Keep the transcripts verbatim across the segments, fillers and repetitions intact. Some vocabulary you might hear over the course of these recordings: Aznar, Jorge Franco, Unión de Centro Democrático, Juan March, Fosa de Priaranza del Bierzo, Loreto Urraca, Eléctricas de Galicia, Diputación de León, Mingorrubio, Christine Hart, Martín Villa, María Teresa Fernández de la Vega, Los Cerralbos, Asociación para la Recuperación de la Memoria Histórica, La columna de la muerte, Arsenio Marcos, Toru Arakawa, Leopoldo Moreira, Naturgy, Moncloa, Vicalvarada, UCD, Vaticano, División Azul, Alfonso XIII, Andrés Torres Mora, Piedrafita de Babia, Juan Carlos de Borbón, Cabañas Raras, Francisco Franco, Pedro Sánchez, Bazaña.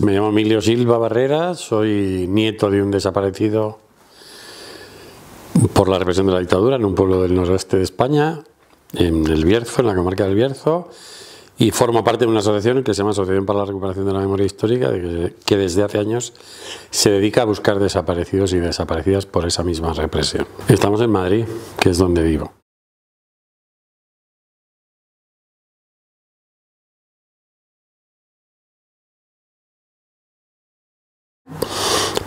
Me llamo Emilio Silva Barrera, soy nieto de un desaparecido por la represión de la dictadura en un pueblo del noroeste de España, en el Bierzo, en la comarca del Bierzo, y formo parte de una asociación que se llama Asociación para la Recuperación de la Memoria Histórica, que desde hace años se dedica a buscar desaparecidos y desaparecidas por esa misma represión. Estamos en Madrid, que es donde vivo.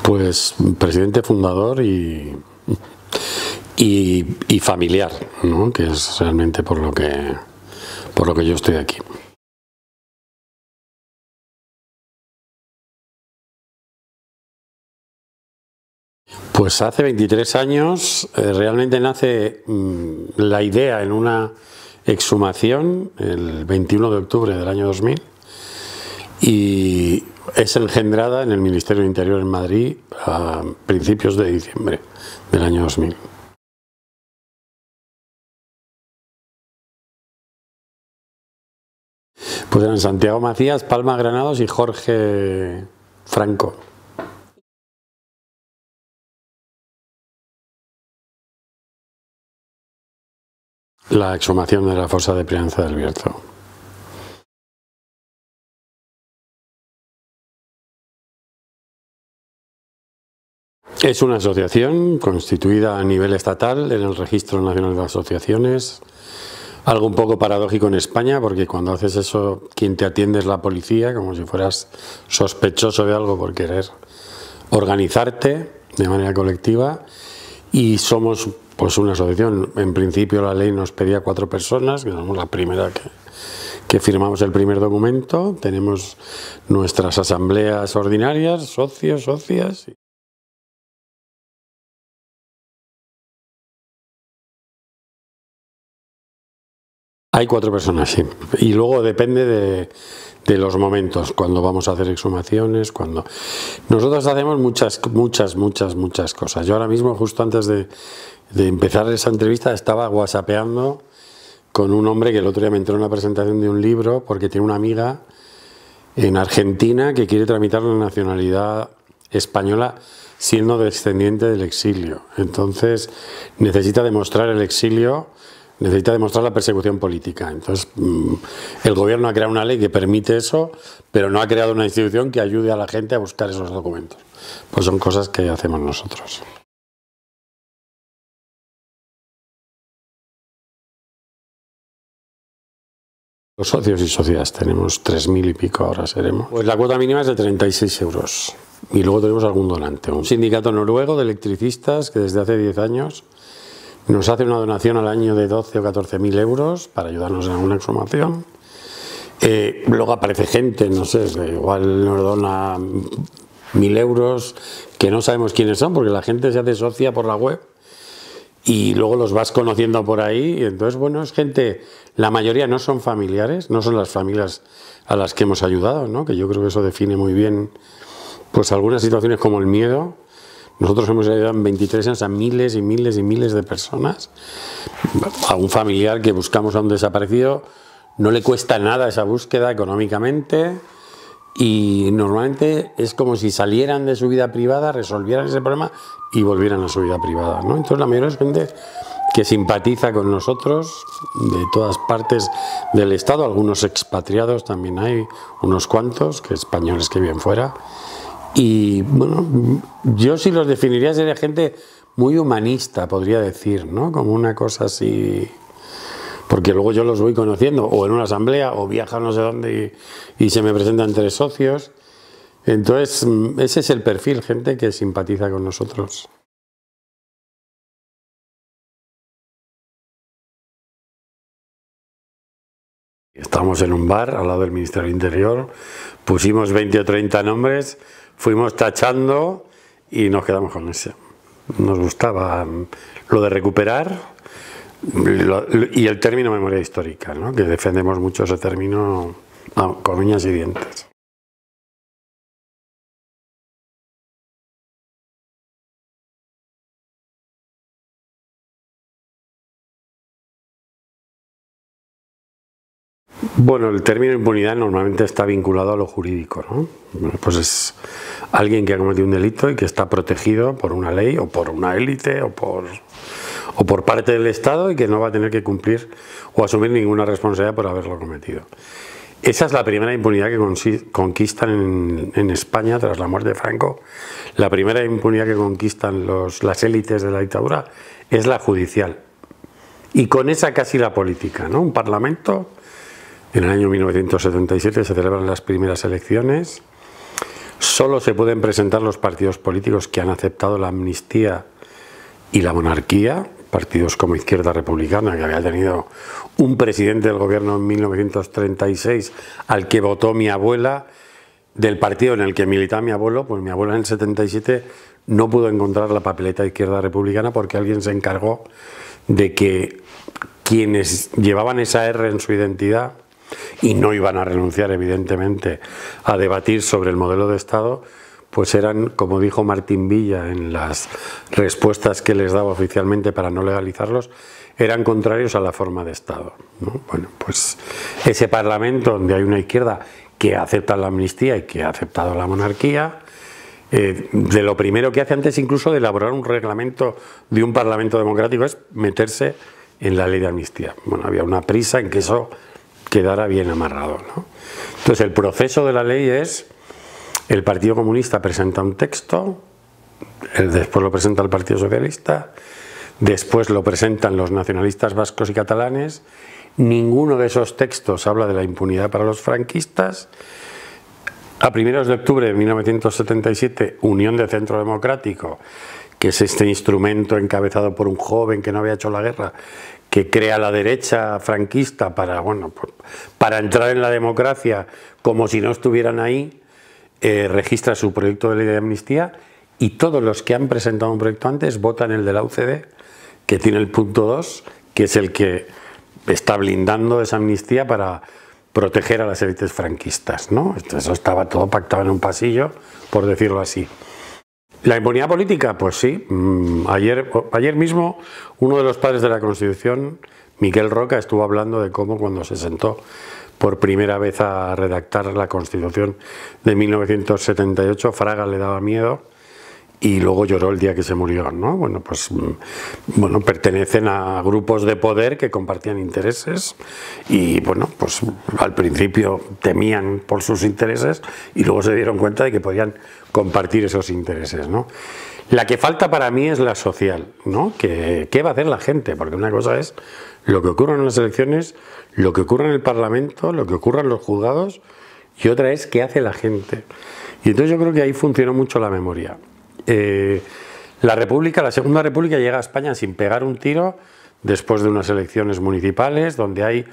Pues presidente, fundador y, y, y familiar, ¿no? Que es realmente por lo que, por lo que yo estoy aquí. Pues hace veintitrés años eh, realmente nace mmm, la idea en una exhumación el veintiuno de octubre del año dos mil y es engendrada en el Ministerio del Interior en Madrid a principios de diciembre del año dos mil. Pues eran Santiago Macías, Palma Granados y Jorge Franco. La exhumación de la Fosa de Priaranza del Bierzo. Es una asociación constituida a nivel estatal en el Registro Nacional de Asociaciones, algo un poco paradójico en España porque cuando haces eso quien te atiende es la policía, como si fueras sospechoso de algo por querer organizarte de manera colectiva, y somos pues una asociación. En principio la ley nos pedía cuatro personas, que somos la primera que... que firmamos el primer documento, tenemos nuestras asambleas ordinarias, socios, socias. Hay cuatro personas, sí. Y luego depende de, de los momentos, cuando vamos a hacer exhumaciones, cuando... Nosotros hacemos muchas, muchas, muchas, muchas cosas. Yo ahora mismo, justo antes de, de empezar esa entrevista, estaba whatsappeando con un hombre que el otro día me entró en la presentación de un libro porque tiene una amiga en Argentina que quiere tramitar la nacionalidad española siendo descendiente del exilio. Entonces necesita demostrar el exilio, necesita demostrar la persecución política. Entonces el gobierno ha creado una ley que permite eso, pero no ha creado una institución que ayude a la gente a buscar esos documentos. Pues son cosas que hacemos nosotros. Los socios y socias tenemos tres mil y pico, ahora seremos. Pues la cuota mínima es de treinta y seis euros y luego tenemos algún donante. Un sindicato noruego de electricistas que desde hace diez años nos hace una donación al año de doce o catorce mil euros para ayudarnos en alguna exhumación. Eh, luego aparece gente, no sé, igual nos dona mil euros que no sabemos quiénes son porque la gente se hace socia por la web. Y luego los vas conociendo por ahí, y entonces, bueno, es gente, la mayoría no son familiares, no son las familias a las que hemos ayudado, ¿no? Que yo creo que eso define muy bien, pues algunas situaciones como el miedo. Nosotros hemos ayudado en veintitrés años a miles y miles y miles de personas. A un familiar que buscamos a un desaparecido, no le cuesta nada esa búsqueda económicamente, y normalmente es como si salieran de su vida privada, resolvieran ese problema y volvieran a su vida privada, ¿no? Entonces la mayoría es gente que simpatiza con nosotros de todas partes del Estado, algunos expatriados también hay, unos cuantos, que españoles que viven fuera. Y bueno, yo si los definiría sería gente muy humanista, podría decir, ¿no? Como una cosa así... Porque luego yo los voy conociendo, o en una asamblea, o viajan no sé dónde y, y se me presentan tres socios. Entonces, ese es el perfil, gente que simpatiza con nosotros. Estamos en un bar al lado del Ministerio del Interior, pusimos veinte o treinta nombres, fuimos tachando y nos quedamos con ese. Nos gustaba lo de recuperar. Y el término memoria histórica, ¿no? Que defendemos mucho ese término ah, con uñas y dientes. Bueno, el término impunidad normalmente está vinculado a lo jurídico, ¿no? Bueno, pues es alguien que ha cometido un delito y que está protegido por una ley o por una élite o por, o por parte del Estado, y que no va a tener que cumplir o asumir ninguna responsabilidad por haberlo cometido. Esa es la primera impunidad que conquistan en, en España tras la muerte de Franco. La primera impunidad que conquistan los, las élites de la dictadura es la judicial, y con esa casi la política, ¿no? Un parlamento. En el año mil novecientos setenta y siete se celebran las primeras elecciones. Solo se pueden presentar los partidos políticos que han aceptado la amnistía y la monarquía. Partidos como Izquierda Republicana, que había tenido un presidente del gobierno en mil novecientos treinta y seis al que votó mi abuela, del partido en el que militaba mi abuelo, pues mi abuela en el setenta y siete no pudo encontrar la papeleta de Izquierda Republicana porque alguien se encargó de que quienes llevaban esa erre en su identidad y no iban a renunciar, evidentemente, a debatir sobre el modelo de Estado, pues eran, como dijo Martín Villa en las respuestas que les daba oficialmente para no legalizarlos, eran contrarios a la forma de Estado, ¿no? Bueno, pues ese parlamento donde hay una izquierda que acepta la amnistía y que ha aceptado la monarquía, eh, de lo primero que hace antes incluso de elaborar un reglamento de un parlamento democrático es meterse en la ley de amnistía. Bueno, había una prisa en que eso quedara bien amarrado, ¿no? Entonces el proceso de la ley es: el Partido Comunista presenta un texto, después lo presenta el Partido Socialista, después lo presentan los nacionalistas vascos y catalanes. Ninguno de esos textos habla de la impunidad para los franquistas. A primeros de octubre de mil novecientos setenta y siete, Unión de Centro Democrático, que es este instrumento encabezado por un joven que no había hecho la guerra, que crea la derecha franquista para, bueno, para entrar en la democracia como si no estuvieran ahí, eh, registra su proyecto de ley de amnistía, y todos los que han presentado un proyecto antes votan el de la U C D, que tiene el punto dos, que es el que está blindando esa amnistía para proteger a las élites franquistas, ¿no? Eso estaba todo pactado en un pasillo, por decirlo así. ¿La impunidad política? Pues sí. Ayer, ayer mismo uno de los padres de la Constitución, Miguel Roca, estuvo hablando de cómo cuando se sentó por primera vez a redactar la Constitución de mil novecientos setenta y ocho, Fraga le daba miedo y luego lloró el día que se murió, ¿no? Bueno, pues bueno, pertenecen a grupos de poder que compartían intereses y, bueno, pues al principio temían por sus intereses y luego se dieron cuenta de que podían compartir esos intereses, ¿no? La que falta para mí es la social, ¿no? ¿Qué, qué va a hacer la gente? Porque una cosa es lo que ocurre en las elecciones, lo que ocurre en el Parlamento, lo que ocurre en los juzgados, y otra es qué hace la gente. Y entonces yo creo que ahí funcionó mucho la memoria. Eh, la República, la Segunda República llega a España sin pegar un tiro después de unas elecciones municipales donde hay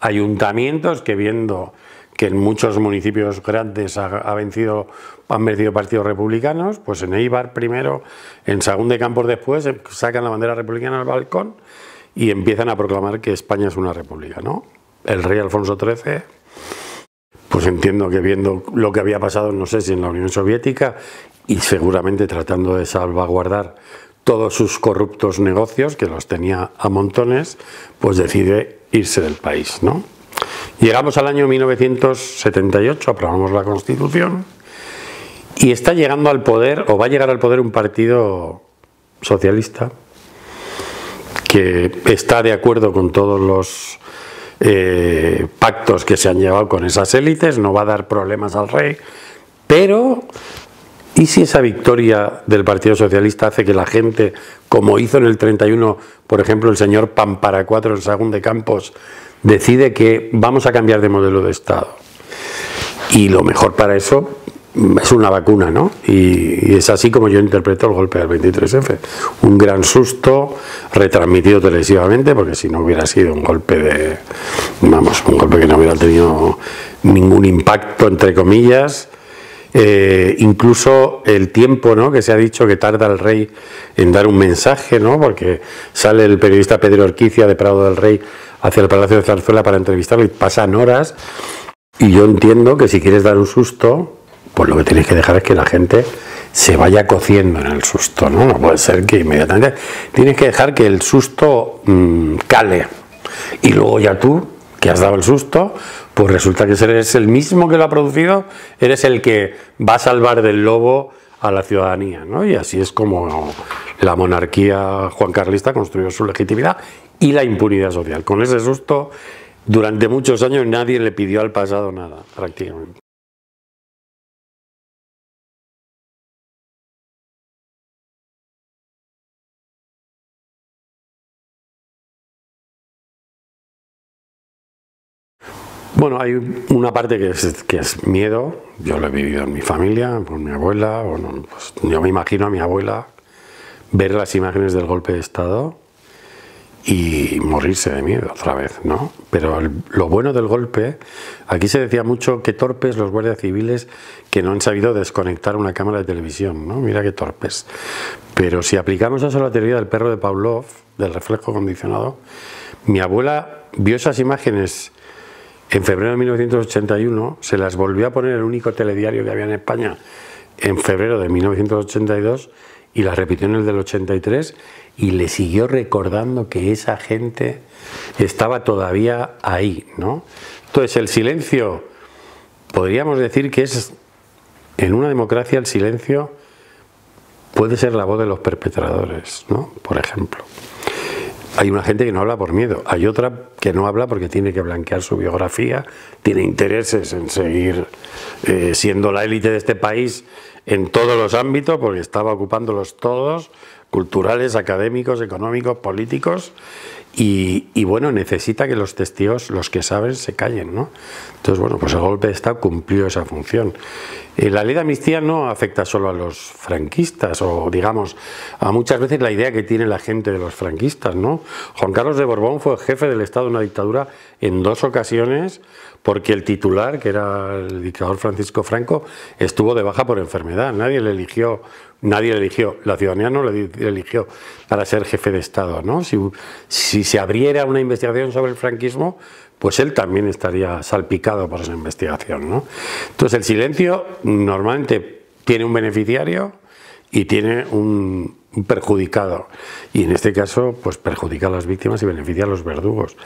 ayuntamientos que, viendo que en muchos municipios grandes ha, ha vencido, han vencido partidos republicanos, pues en Eibar primero, en Sagún de Campos después, sacan la bandera republicana al balcón y empiezan a proclamar que España es una república, ¿no? El rey Alfonso trece... pues entiendo que viendo lo que había pasado, no sé si en la Unión Soviética, y seguramente tratando de salvaguardar todos sus corruptos negocios, que los tenía a montones, pues decide irse del país, ¿no? Llegamos al año mil novecientos setenta y ocho, aprobamos la Constitución, y está llegando al poder, o va a llegar al poder, un partido socialista que está de acuerdo con todos los eh, pactos que se han llevado con esas élites, no va a dar problemas al rey, pero... ¿y si esa victoria del Partido Socialista hace que la gente, como hizo en el treinta y uno, por ejemplo, el señor Pamparacuatro en Sagún de Campos, decide que vamos a cambiar de modelo de Estado? Y lo mejor para eso es una vacuna, ¿no? Y, y es así como yo interpreto el golpe del veintitrés efe. Un gran susto, retransmitido televisivamente, porque si no hubiera sido un golpe de... vamos, un golpe que no hubiera tenido ningún impacto, entre comillas. Eh, incluso el tiempo, ¿no?, que se ha dicho que tarda el rey en dar un mensaje, ¿no?, porque sale el periodista Pedro Orquicia de Prado del Rey hacia el Palacio de Zarzuela para entrevistarlo y pasan horas. Y yo entiendo que si quieres dar un susto, pues lo que tienes que dejar es que la gente se vaya cociendo en el susto, ¿no? No puede ser que inmediatamente... tienes que dejar que el susto mmm, cale y luego ya tú que has dado el susto, pues resulta que eres el mismo que lo ha producido, eres el que va a salvar del lobo a la ciudadanía, ¿no? Y así es como la monarquía juancarlista construyó su legitimidad y la impunidad social. Con ese susto, durante muchos años nadie le pidió al pasado nada, prácticamente. Bueno, hay una parte que es, que es miedo. Yo lo he vivido en mi familia, con mi abuela. Bueno, pues yo me imagino a mi abuela ver las imágenes del golpe de Estado y morirse de miedo otra vez, ¿no? Pero el, lo bueno del golpe, aquí se decía mucho que torpes los guardias civiles que no han sabido desconectar una cámara de televisión, ¿no? Mira qué torpes. Pero si aplicamos eso a la teoría del perro de Pavlov, del reflejo condicionado, mi abuela vio esas imágenes. En febrero de mil novecientos ochenta y uno se las volvió a poner el único telediario que había en España en febrero de mil novecientos ochenta y dos y las repitió en el del ochenta y tres y le siguió recordando que esa gente estaba todavía ahí, ¿no? Entonces el silencio, podríamos decir que es, en una democracia el silencio puede ser la voz de los perpetradores, ¿no? Por ejemplo. Hay una gente que no habla por miedo, hay otra que no habla porque tiene que blanquear su biografía, tiene intereses en seguir eh, siendo la élite de este país en todos los ámbitos, porque estaba ocupándolos todos, culturales, académicos, económicos, políticos, y, y bueno, necesita que los testigos, los que saben, se callen, ¿no? Entonces, bueno, pues el golpe de Estado cumplió esa función. Eh, la ley de amnistía no afecta solo a los franquistas, o digamos, a muchas veces la idea que tiene la gente de los franquistas, ¿no? Juan Carlos de Borbón fue jefe del Estado de una dictadura en dos ocasiones, porque el titular, que era el dictador Francisco Franco, estuvo de baja por enfermedad. Nadie le eligió, nadie le eligió, la ciudadanía no le eligió para ser jefe de Estado, ¿no? Si, si se abriera una investigación sobre el franquismo, pues él también estaría salpicado por esa investigación, ¿no? Entonces el silencio normalmente tiene un beneficiario y tiene un, un perjudicado. Y en este caso, pues perjudica a las víctimas y beneficia a los verdugos.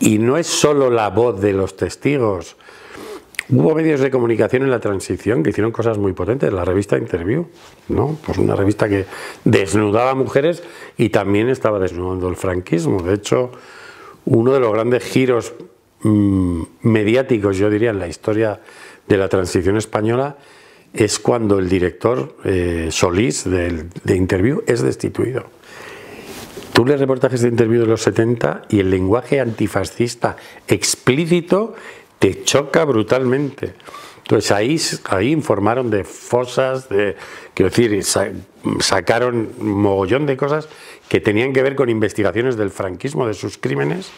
Y no es solo la voz de los testigos. Hubo medios de comunicación en la transición que hicieron cosas muy potentes. La revista Interview, ¿no? Pues una revista que desnudaba mujeres y también estaba desnudando el franquismo. De hecho, uno de los grandes giros mmm, mediáticos, yo diría, en la historia de la transición española es cuando el director eh, Solís de, de Interview es destituido. Tú lees reportajes de Interview de los setenta y el lenguaje antifascista explícito te choca brutalmente. Entonces ahí, ahí informaron de fosas, de, quiero decir, sacaron un mogollón de cosas que tenían que ver con investigaciones del franquismo, de sus crímenes.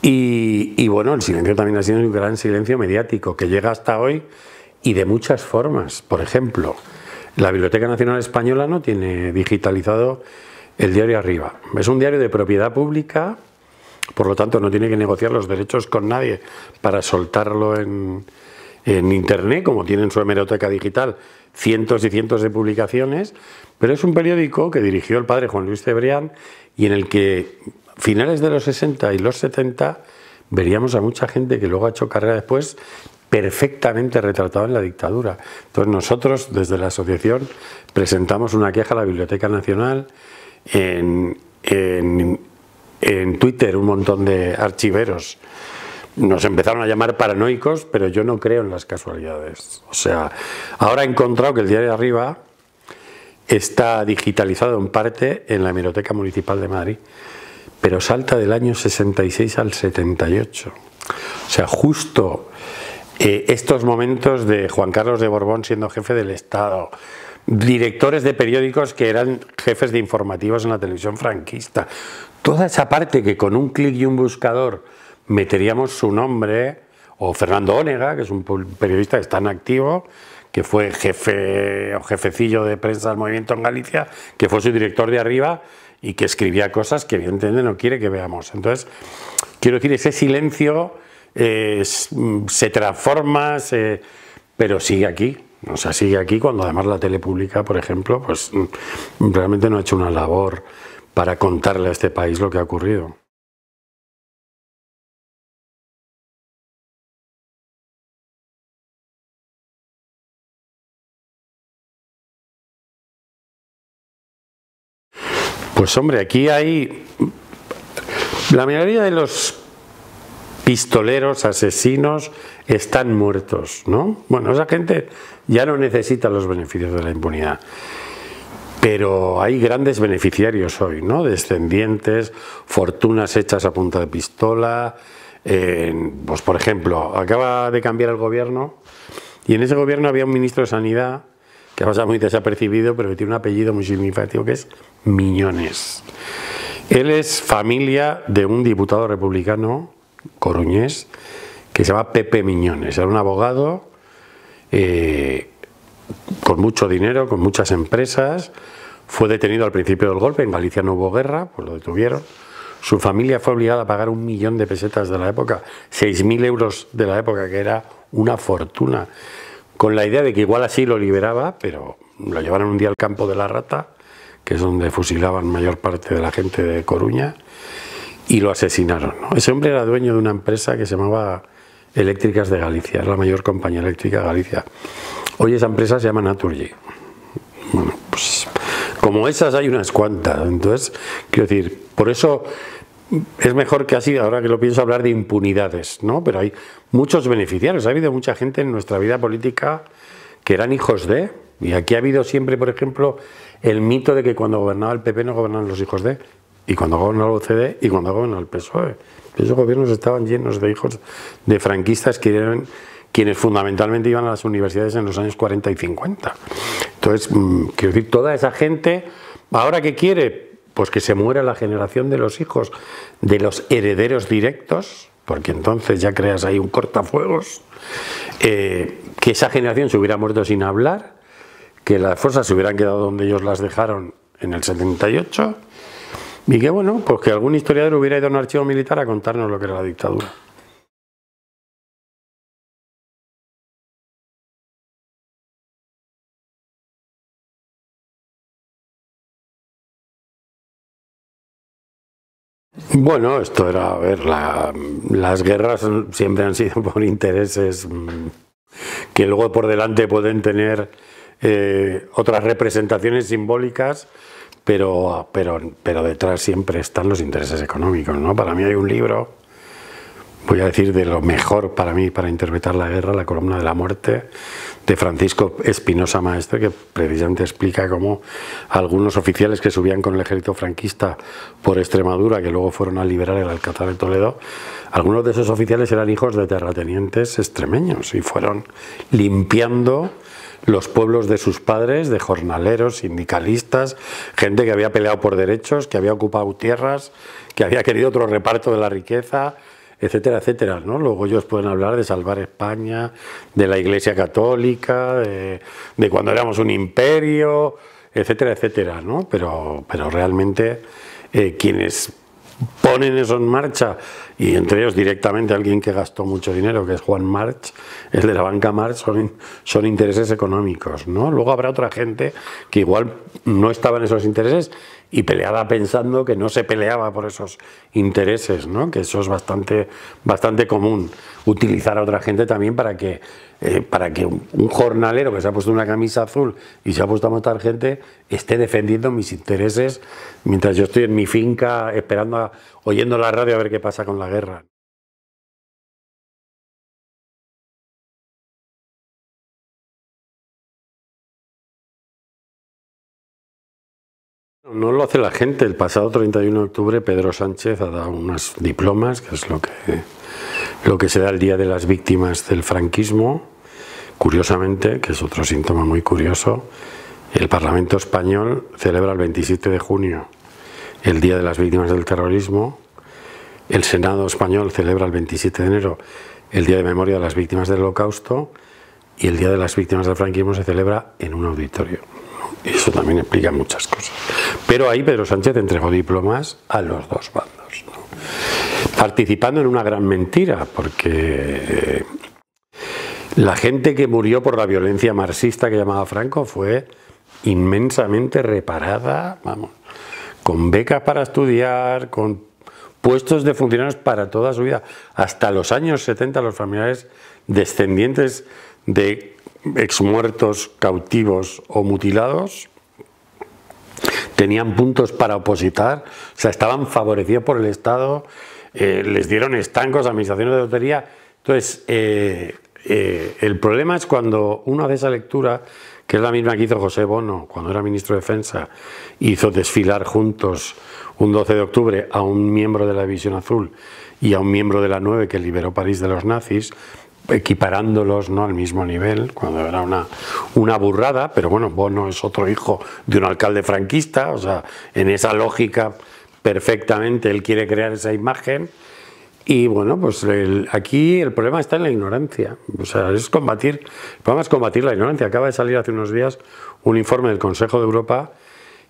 Y, y bueno, el silencio también ha sido un gran silencio mediático que llega hasta hoy y de muchas formas. Por ejemplo, la Biblioteca Nacional Española no tiene digitalizado el diario Arriba. Es un diario de propiedad pública, por lo tanto no tiene que negociar los derechos con nadie para soltarlo en, en internet, como tiene en su hemeroteca digital cientos y cientos de publicaciones, pero es un periódico que dirigió el padre Juan Luis Cebrián y en el que finales de los sesenta y los setenta veríamos a mucha gente que luego ha hecho carrera después perfectamente retratado en la dictadura. Entonces nosotros desde la asociación presentamos una queja a la Biblioteca Nacional. En, en, en Twitter un montón de archiveros nos empezaron a llamar paranoicos, pero yo no creo en las casualidades. O sea, ahora he encontrado que el diario de Arriba está digitalizado en parte en la Hemeroteca Municipal de Madrid, pero salta del año sesenta y seis al setenta y ocho. O sea, justo eh, estos momentos de Juan Carlos de Borbón siendo jefe del Estado, directores de periódicos que eran jefes de informativos en la televisión franquista, toda esa parte que con un clic y un buscador meteríamos su nombre, o Fernando Onega, que es un periodista que está en activo, que fue jefe o jefecillo de prensa del movimiento en Galicia, que fue su director de Arriba y que escribía cosas que evidentemente no quiere que veamos. Entonces, quiero decir, ese silencio eh, se transforma, se, pero sigue aquí. O sea, sigue aquí cuando además la tele pública, por ejemplo, pues realmente no ha hecho una labor para contarle a este país lo que ha ocurrido. Pues hombre, aquí hay... La mayoría de los pistoleros, asesinos, están muertos, ¿no? Bueno, esa gente ya no necesita los beneficios de la impunidad. Pero hay grandes beneficiarios hoy, ¿no? Descendientes, fortunas hechas a punta de pistola... Eh, pues por ejemplo, acaba de cambiar el gobierno y en ese gobierno había un ministro de Sanidad que ha pasado muy desapercibido, pero que tiene un apellido muy significativo, que es Miñones. Él es familia de un diputado republicano coruñés que se llama Pepe Miñones. Era un abogado eh, con mucho dinero, con muchas empresas. Fue detenido al principio del golpe. En Galicia no hubo guerra, pues lo detuvieron. Su familia fue obligada a pagar un millón de pesetas de la época, seis mil euros de la época, que era una fortuna, con la idea de que igual así lo liberaba, pero lo llevaron un día al campo de la Rata, que es donde fusilaban mayor parte de la gente de Coruña, y lo asesinaron, ¿no? Ese hombre era dueño de una empresa que se llamaba Eléctricas de Galicia, era la mayor compañía eléctrica de Galicia. Hoy esa empresa se llama Naturgy. Bueno, pues... como esas hay unas cuantas, entonces, quiero decir, por eso es mejor que así, ahora que lo pienso, hablar de impunidades, ¿no? Pero hay muchos beneficiarios, ha habido mucha gente en nuestra vida política que eran hijos de, y aquí ha habido siempre, por ejemplo, el mito de que cuando gobernaba el P P no gobernaban los hijos de, y cuando gobernaba el U C D y cuando gobernaba el P S O E. Esos gobiernos estaban llenos de hijos de franquistas que eran... quienes fundamentalmente iban a las universidades en los años cuarenta y cincuenta. Entonces, quiero decir, toda esa gente, ¿ahora qué quiere? Pues que se muera la generación de los hijos, de los herederos directos, porque entonces ya creas ahí un cortafuegos, eh, que esa generación se hubiera muerto sin hablar, que las fuerzas se hubieran quedado donde ellos las dejaron en el setenta y ocho, y que bueno, pues que algún historiador hubiera ido a un archivo militar a contarnos lo que era la dictadura. Bueno, esto era, a ver, la, las guerras siempre han sido por intereses que luego por delante pueden tener eh, otras representaciones simbólicas, pero, pero, pero detrás siempre están los intereses económicos, ¿no? Para mí hay un libro, voy a decir de lo mejor para mí para interpretar la guerra, La columna de la muerte, de Francisco Espinosa Maestre, que precisamente explica cómo algunos oficiales que subían con el ejército franquista por Extremadura, que luego fueron a liberar el Alcázar de Toledo, algunos de esos oficiales eran hijos de terratenientes extremeños y fueron limpiando los pueblos de sus padres, de jornaleros, sindicalistas, gente que había peleado por derechos, que había ocupado tierras, que había querido otro reparto de la riqueza, etcétera, etcétera, ¿no? Luego ellos pueden hablar de salvar España, de la Iglesia Católica, de, de cuando éramos un imperio, etcétera, etcétera, ¿no? Pero, pero realmente eh, quienes ponen eso en marcha, y entre ellos directamente alguien que gastó mucho dinero, que es Juan March, el de la banca March, son, son intereses económicos, ¿no? Luego habrá otra gente que igual no estaba en esos intereses y peleaba pensando que no se peleaba por esos intereses, ¿no? Que eso es bastante, bastante común, utilizar a otra gente también para que, eh, para que un, un jornalero que se ha puesto una camisa azul y se ha puesto a matar gente esté defendiendo mis intereses mientras yo estoy en mi finca esperando, a, oyendo la radio a ver qué pasa con la guerra. No lo hace la gente. El pasado treinta y uno de octubre Pedro Sánchez ha dado unos diplomas, que es lo que, lo que se da el Día de las Víctimas del Franquismo. Curiosamente, que es otro síntoma muy curioso, el Parlamento Español celebra el veintisiete de junio el Día de las Víctimas del Terrorismo. El Senado Español celebra el veintisiete de enero el Día de Memoria de las Víctimas del Holocausto y el Día de las Víctimas del Franquismo se celebra en un auditorio. Eso también explica muchas cosas. Pero ahí Pedro Sánchez entregó diplomas a los dos bandos, ¿no? Participando en una gran mentira, porque la gente que murió por la violencia marxista que llamaba Franco fue inmensamente reparada, vamos, con becas para estudiar, con puestos de funcionarios para toda su vida. Hasta los años setenta los familiares descendientes de exmuertos, cautivos o mutilados tenían puntos para opositar, o sea, estaban favorecidos por el Estado, eh, les dieron estancos, administraciones de lotería. Entonces, eh, eh, el problema es cuando uno hace esa lectura, que es la misma que hizo José Bono cuando era ministro de Defensa, hizo desfilar juntos un doce de octubre a un miembro de la División Azul y a un miembro de la nueve que liberó París de los nazis, equiparándolos, ¿no?, al mismo nivel, cuando era una, una burrada. Pero bueno, Bono es otro hijo de un alcalde franquista, o sea, en esa lógica perfectamente él quiere crear esa imagen. Y bueno, pues el, aquí el problema está en la ignorancia, o sea, es combatir, el problema es combatir la ignorancia. Acaba de salir hace unos días un informe del Consejo de Europa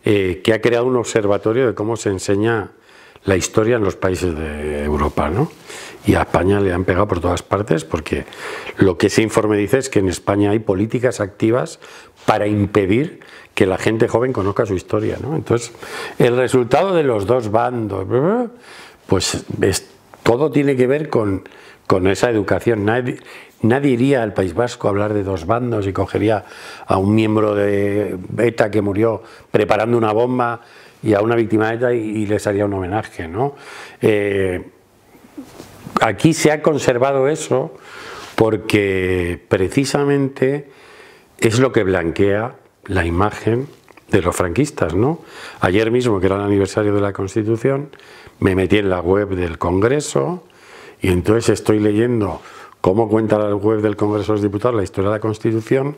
eh, que ha creado un observatorio de cómo se enseña la historia en los países de Europa, ¿no? Y a España le han pegado por todas partes, porque lo que ese informe dice es que en España hay políticas activas para impedir que la gente joven conozca su historia, ¿no? Entonces, el resultado de los dos bandos, pues es... todo tiene que ver con, con esa educación. Nadie, nadie iría al País Vasco a hablar de dos bandos y cogería a un miembro de ETA que murió preparando una bomba y a una víctima de ETA y, y les haría un homenaje, ¿no? Eh, aquí se ha conservado eso porque precisamente es lo que blanquea la imagen de los franquistas, ¿no? Ayer mismo, que era el aniversario de la Constitución, me metí en la web del Congreso y entonces estoy leyendo cómo cuenta la web del Congreso de los Diputados la historia de la Constitución.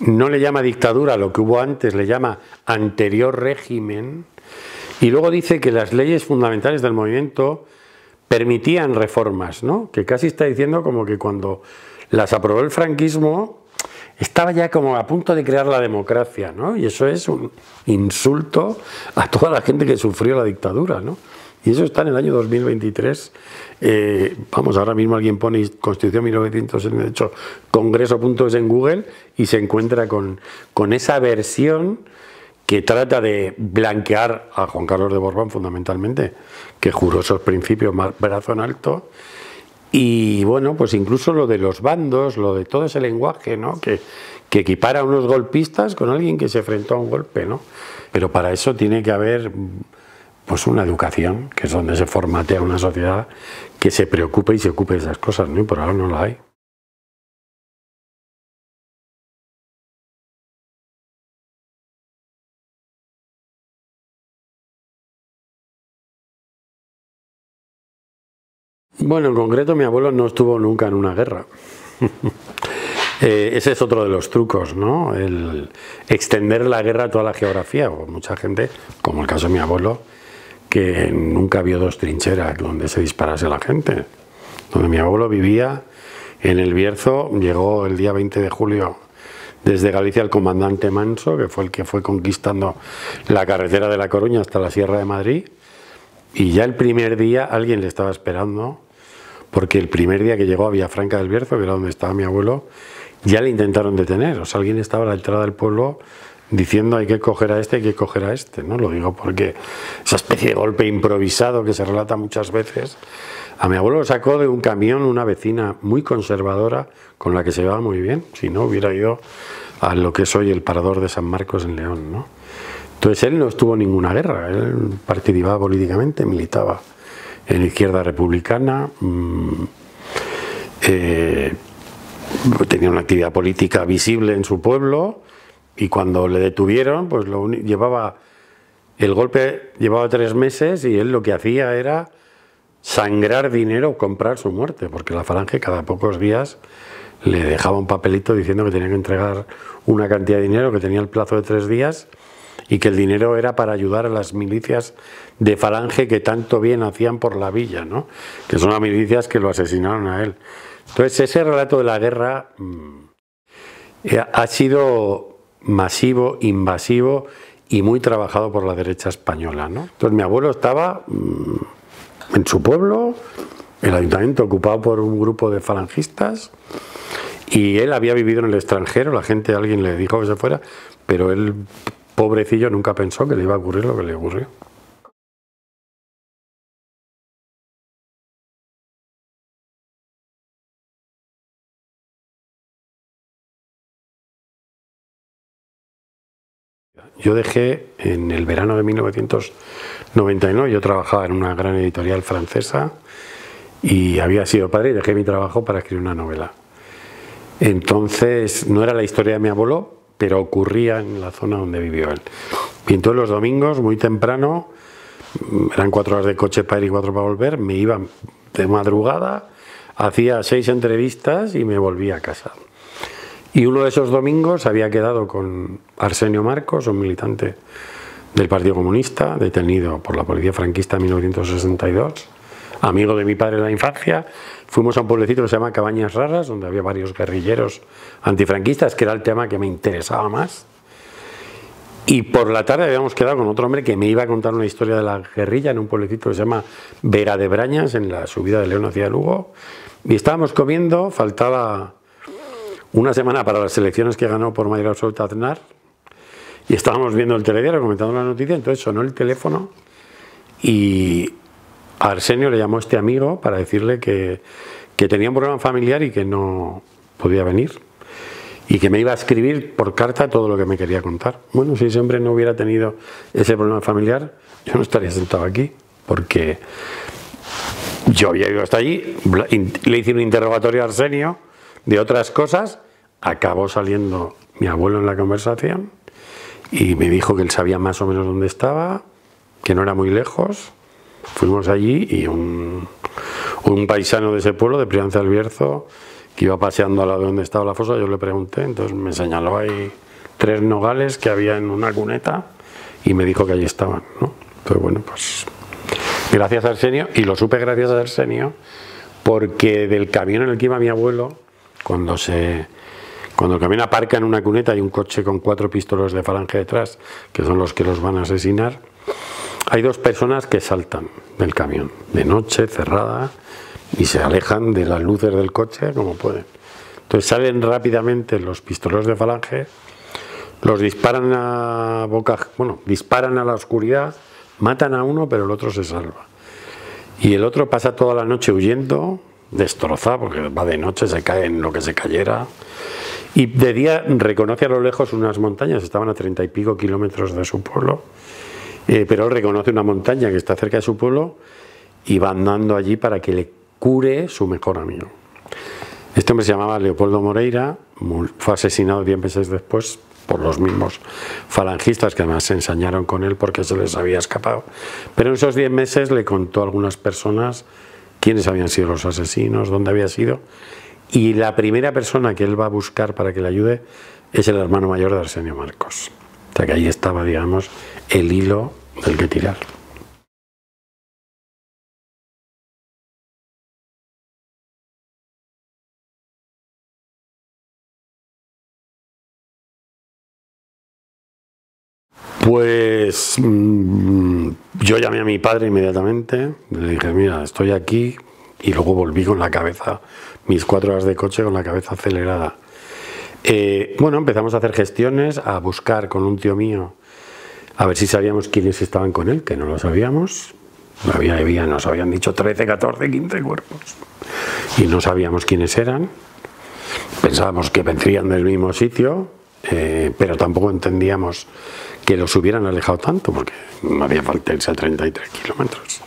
No le llama dictadura lo que hubo antes, le llama anterior régimen, y luego dice que las leyes fundamentales del movimiento permitían reformas, ¿no? Que casi está diciendo como que cuando las aprobó el franquismo estaba ya como a punto de crear la democracia, ¿no? Y eso es un insulto a toda la gente que sufrió la dictadura, ¿no? Y eso está en el año dos mil veintitrés. Eh, vamos, ahora mismo alguien pone Constitución mil novecientos setenta y ocho, Congreso punto es en Google y se encuentra con, con esa versión que trata de blanquear a Juan Carlos de Borbón, fundamentalmente, que juró esos principios brazo en alto. Y bueno, pues incluso lo de los bandos, lo de todo ese lenguaje, ¿no?, que, que equipara a unos golpistas con alguien que se enfrentó a un golpe, ¿no? Pero para eso tiene que haber pues una educación, que es donde se formatea una sociedad que se preocupe y se ocupe de esas cosas, ¿no? Y por ahora no la hay. Bueno, en concreto mi abuelo no estuvo nunca en una guerra. Ese es otro de los trucos, ¿no? El extender la guerra a toda la geografía. O mucha gente, como el caso de mi abuelo, que nunca vio dos trincheras donde se disparase la gente. Donde mi abuelo vivía, en el Bierzo, llegó el día veinte de julio desde Galicia el comandante Manso, que fue el que fue conquistando la carretera de La Coruña hasta la Sierra de Madrid. Y ya el primer día alguien le estaba esperando, porque el primer día que llegó a Villafranca del Bierzo, que era donde estaba mi abuelo, ya le intentaron detener. O sea, alguien estaba a la entrada del pueblo diciendo hay que coger a este, hay que coger a este, ¿no? Lo digo porque esa especie de golpe improvisado que se relata muchas veces, a mi abuelo lo sacó de un camión una vecina muy conservadora con la que se llevaba muy bien, si no hubiera ido a lo que es hoy el Parador de San Marcos en León, ¿no? Entonces él no estuvo en ninguna guerra, él participaba políticamente, militaba en la Izquierda Republicana, mmm, eh, tenía una actividad política visible en su pueblo, y cuando le detuvieron, pues lo, llevaba el golpe llevaba tres meses y él lo que hacía era sangrar dinero, comprar su muerte, porque la Falange cada pocos días le dejaba un papelito diciendo que tenía que entregar una cantidad de dinero, que tenía el plazo de tres días, y que el dinero era para ayudar a las milicias de Falange que tanto bien hacían por la villa, ¿no? Que son las milicias que lo asesinaron a él. Entonces ese relato de la guerra mmm, ha sido masivo, invasivo y muy trabajado por la derecha española, ¿no? Entonces mi abuelo estaba mmm, en su pueblo, el ayuntamiento ocupado por un grupo de falangistas, y él había vivido en el extranjero, la gente, alguien le dijo que se fuera, pero él... pobrecillo, nunca pensó que le iba a ocurrir lo que le ocurrió. Yo dejé en el verano de mil novecientos noventa y nueve, yo trabajaba en una gran editorial francesa y había sido padre y dejé mi trabajo para escribir una novela. Entonces, no era la historia de mi abuelo, pero ocurría en la zona donde vivió él. Pintó los domingos muy temprano, eran cuatro horas de coche para ir y cuatro para volver, me iba de madrugada, hacía seis entrevistas y me volvía a casa. Y uno de esos domingos había quedado con Arsenio Marcos, un militante del Partido Comunista, detenido por la policía franquista en mil novecientos sesenta y dos, amigo de mi padre de la infancia. Fuimos a un pueblecito que se llama Cabañas Raras, donde había varios guerrilleros antifranquistas, que era el tema que me interesaba más. Y por la tarde habíamos quedado con otro hombre que me iba a contar una historia de la guerrilla en un pueblecito que se llama Vera de Brañas, en la subida de León hacia Lugo. Y estábamos comiendo, faltaba una semana para las elecciones que ganó por mayoría absoluta Aznar, y estábamos viendo el telediario, comentando la noticia. Entonces sonó el teléfono y a Arsenio le llamó este amigo para decirle que, que tenía un problema familiar y que no podía venir, y que me iba a escribir por carta todo lo que me quería contar. Bueno, si ese hombre no hubiera tenido ese problema familiar, yo no estaría sentado aquí, porque yo había ido hasta allí, le hice un interrogatorio a Arsenio de otras cosas. Acabó saliendo mi abuelo en la conversación y me dijo que él sabía más o menos dónde estaba, que no era muy lejos. Fuimos allí y un, un paisano de ese pueblo, de Priaranza del Bierzo, que iba paseando al lado de donde estaba la fosa, yo le pregunté, entonces me señaló ahí tres nogales que había en una cuneta y me dijo que allí estaban, ¿no? Entonces, bueno, pues gracias a Arsenio, y lo supe gracias a Arsenio, porque del camión en el que iba mi abuelo, Cuando, se, cuando el camión aparca en una cuneta, hay un coche con cuatro pistoleros de falange detrás, que son los que los van a asesinar. Hay dos personas que saltan del camión, de noche, cerrada, y se alejan de las luces del coche como pueden. Entonces salen rápidamente los pistoleros de falange, los disparan a boca, bueno, disparan a la oscuridad, matan a uno, pero el otro se salva. Y el otro pasa toda la noche huyendo, destrozado, porque va de noche, se cae en lo que se cayera, y de día reconoce a lo lejos unas montañas, estaban a treinta y pico kilómetros de su pueblo, eh, pero él reconoce una montaña que está cerca de su pueblo y va andando allí para que le cure su mejor amigo. Este hombre se llamaba Leopoldo Moreira, fue asesinado diez meses después por los mismos falangistas, que además se ensañaron con él porque se les había escapado, pero en esos diez meses le contó a algunas personas quiénes habían sido los asesinos, dónde había sido, y la primera persona que él va a buscar para que le ayude es el hermano mayor de Arsenio Marcos. O sea que ahí estaba, digamos, el hilo del que tirar. Pues mmm, yo llamé a mi padre inmediatamente, le dije, mira, estoy aquí, y luego volví con la cabeza, mis cuatro horas de coche con la cabeza acelerada. Eh, bueno, empezamos a hacer gestiones, a buscar con un tío mío, a ver si sabíamos quiénes estaban con él, que no lo sabíamos. Había, había, nos habían dicho trece, catorce, quince cuerpos, y no sabíamos quiénes eran. Pensábamos que vendrían del mismo sitio, eh, pero tampoco entendíamos que los hubieran alejado tanto, porque no había falta irse a treinta y tres kilómetros.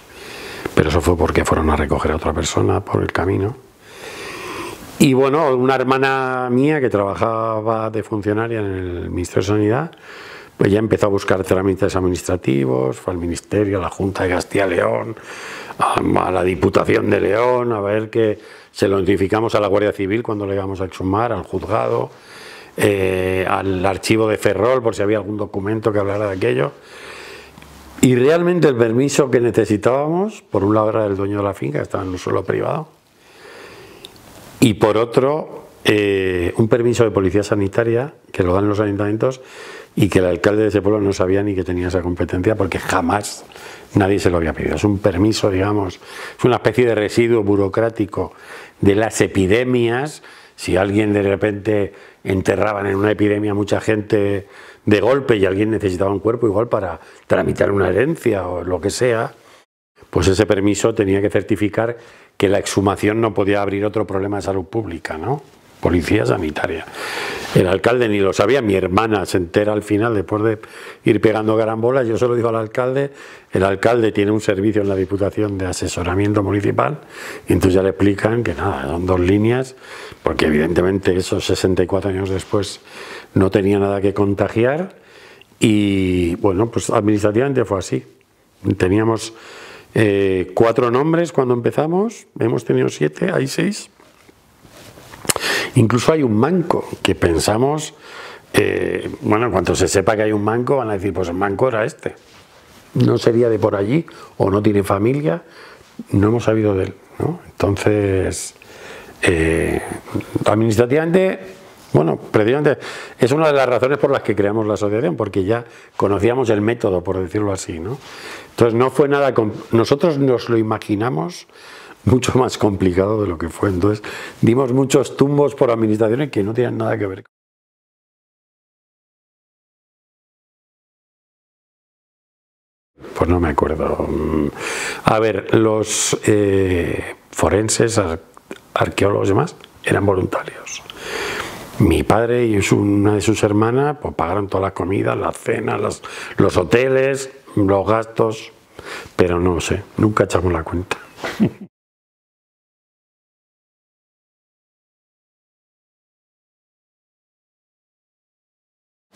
Pero eso fue porque fueron a recoger a otra persona por el camino. Y bueno, una hermana mía que trabajaba de funcionaria en el Ministerio de Sanidad, pues ya empezó a buscar trámites administrativos, fue al Ministerio, a la Junta de Castilla y León, a la Diputación de León, a ver que se lo notificamos a la Guardia Civil cuando le íbamos a exhumar, al juzgado, Eh, al archivo de Ferrol por si había algún documento que hablara de aquello, y realmente el permiso que necesitábamos, por un lado, era del dueño de la finca, que estaba en un suelo privado, y por otro eh, un permiso de policía sanitaria que lo dan los ayuntamientos y que el alcalde de ese pueblo no sabía ni que tenía esa competencia, porque jamás nadie se lo había pedido. Es un permiso, digamos, es una especie de residuo burocrático de las epidemias. Si alguien de repente enterraban en una epidemia mucha gente de golpe y alguien necesitaba un cuerpo igual para tramitar una herencia o lo que sea, pues ese permiso tenía que certificar que la exhumación no podía abrir otro problema de salud pública, ¿no? policía sanitaria. El alcalde ni lo sabía, mi hermana se entera al final, después de ir pegando garambolas, yo se lo digo al alcalde, el alcalde tiene un servicio en la Diputación de asesoramiento municipal, y entonces ya le explican que nada, son dos líneas, porque evidentemente esos sesenta y cuatro años después no tenía nada que contagiar, y bueno, pues administrativamente fue así. Teníamos eh, cuatro nombres cuando empezamos, hemos tenido siete, hay seis. Incluso hay un manco que pensamos, eh, bueno, en cuanto se sepa que hay un manco van a decir, pues el manco era este, no sería de por allí, o no tiene familia, no hemos sabido de él, ¿no? Entonces, eh, administrativamente, bueno, precisamente es una de las razones por las que creamos la asociación, porque ya conocíamos el método, por decirlo así, ¿no? Entonces no fue nada, con... nosotros nos lo imaginamos mucho más complicado de lo que fue. Entonces dimos muchos tumbos por administraciones que no tenían nada que ver. Pues no me acuerdo. A ver, los eh, forenses, ar arqueólogos y demás, eran voluntarios. Mi padre y una de sus hermanas pues pagaron todas las comidas, las cenas, los, los hoteles, los gastos, pero no sé, nunca echamos la cuenta.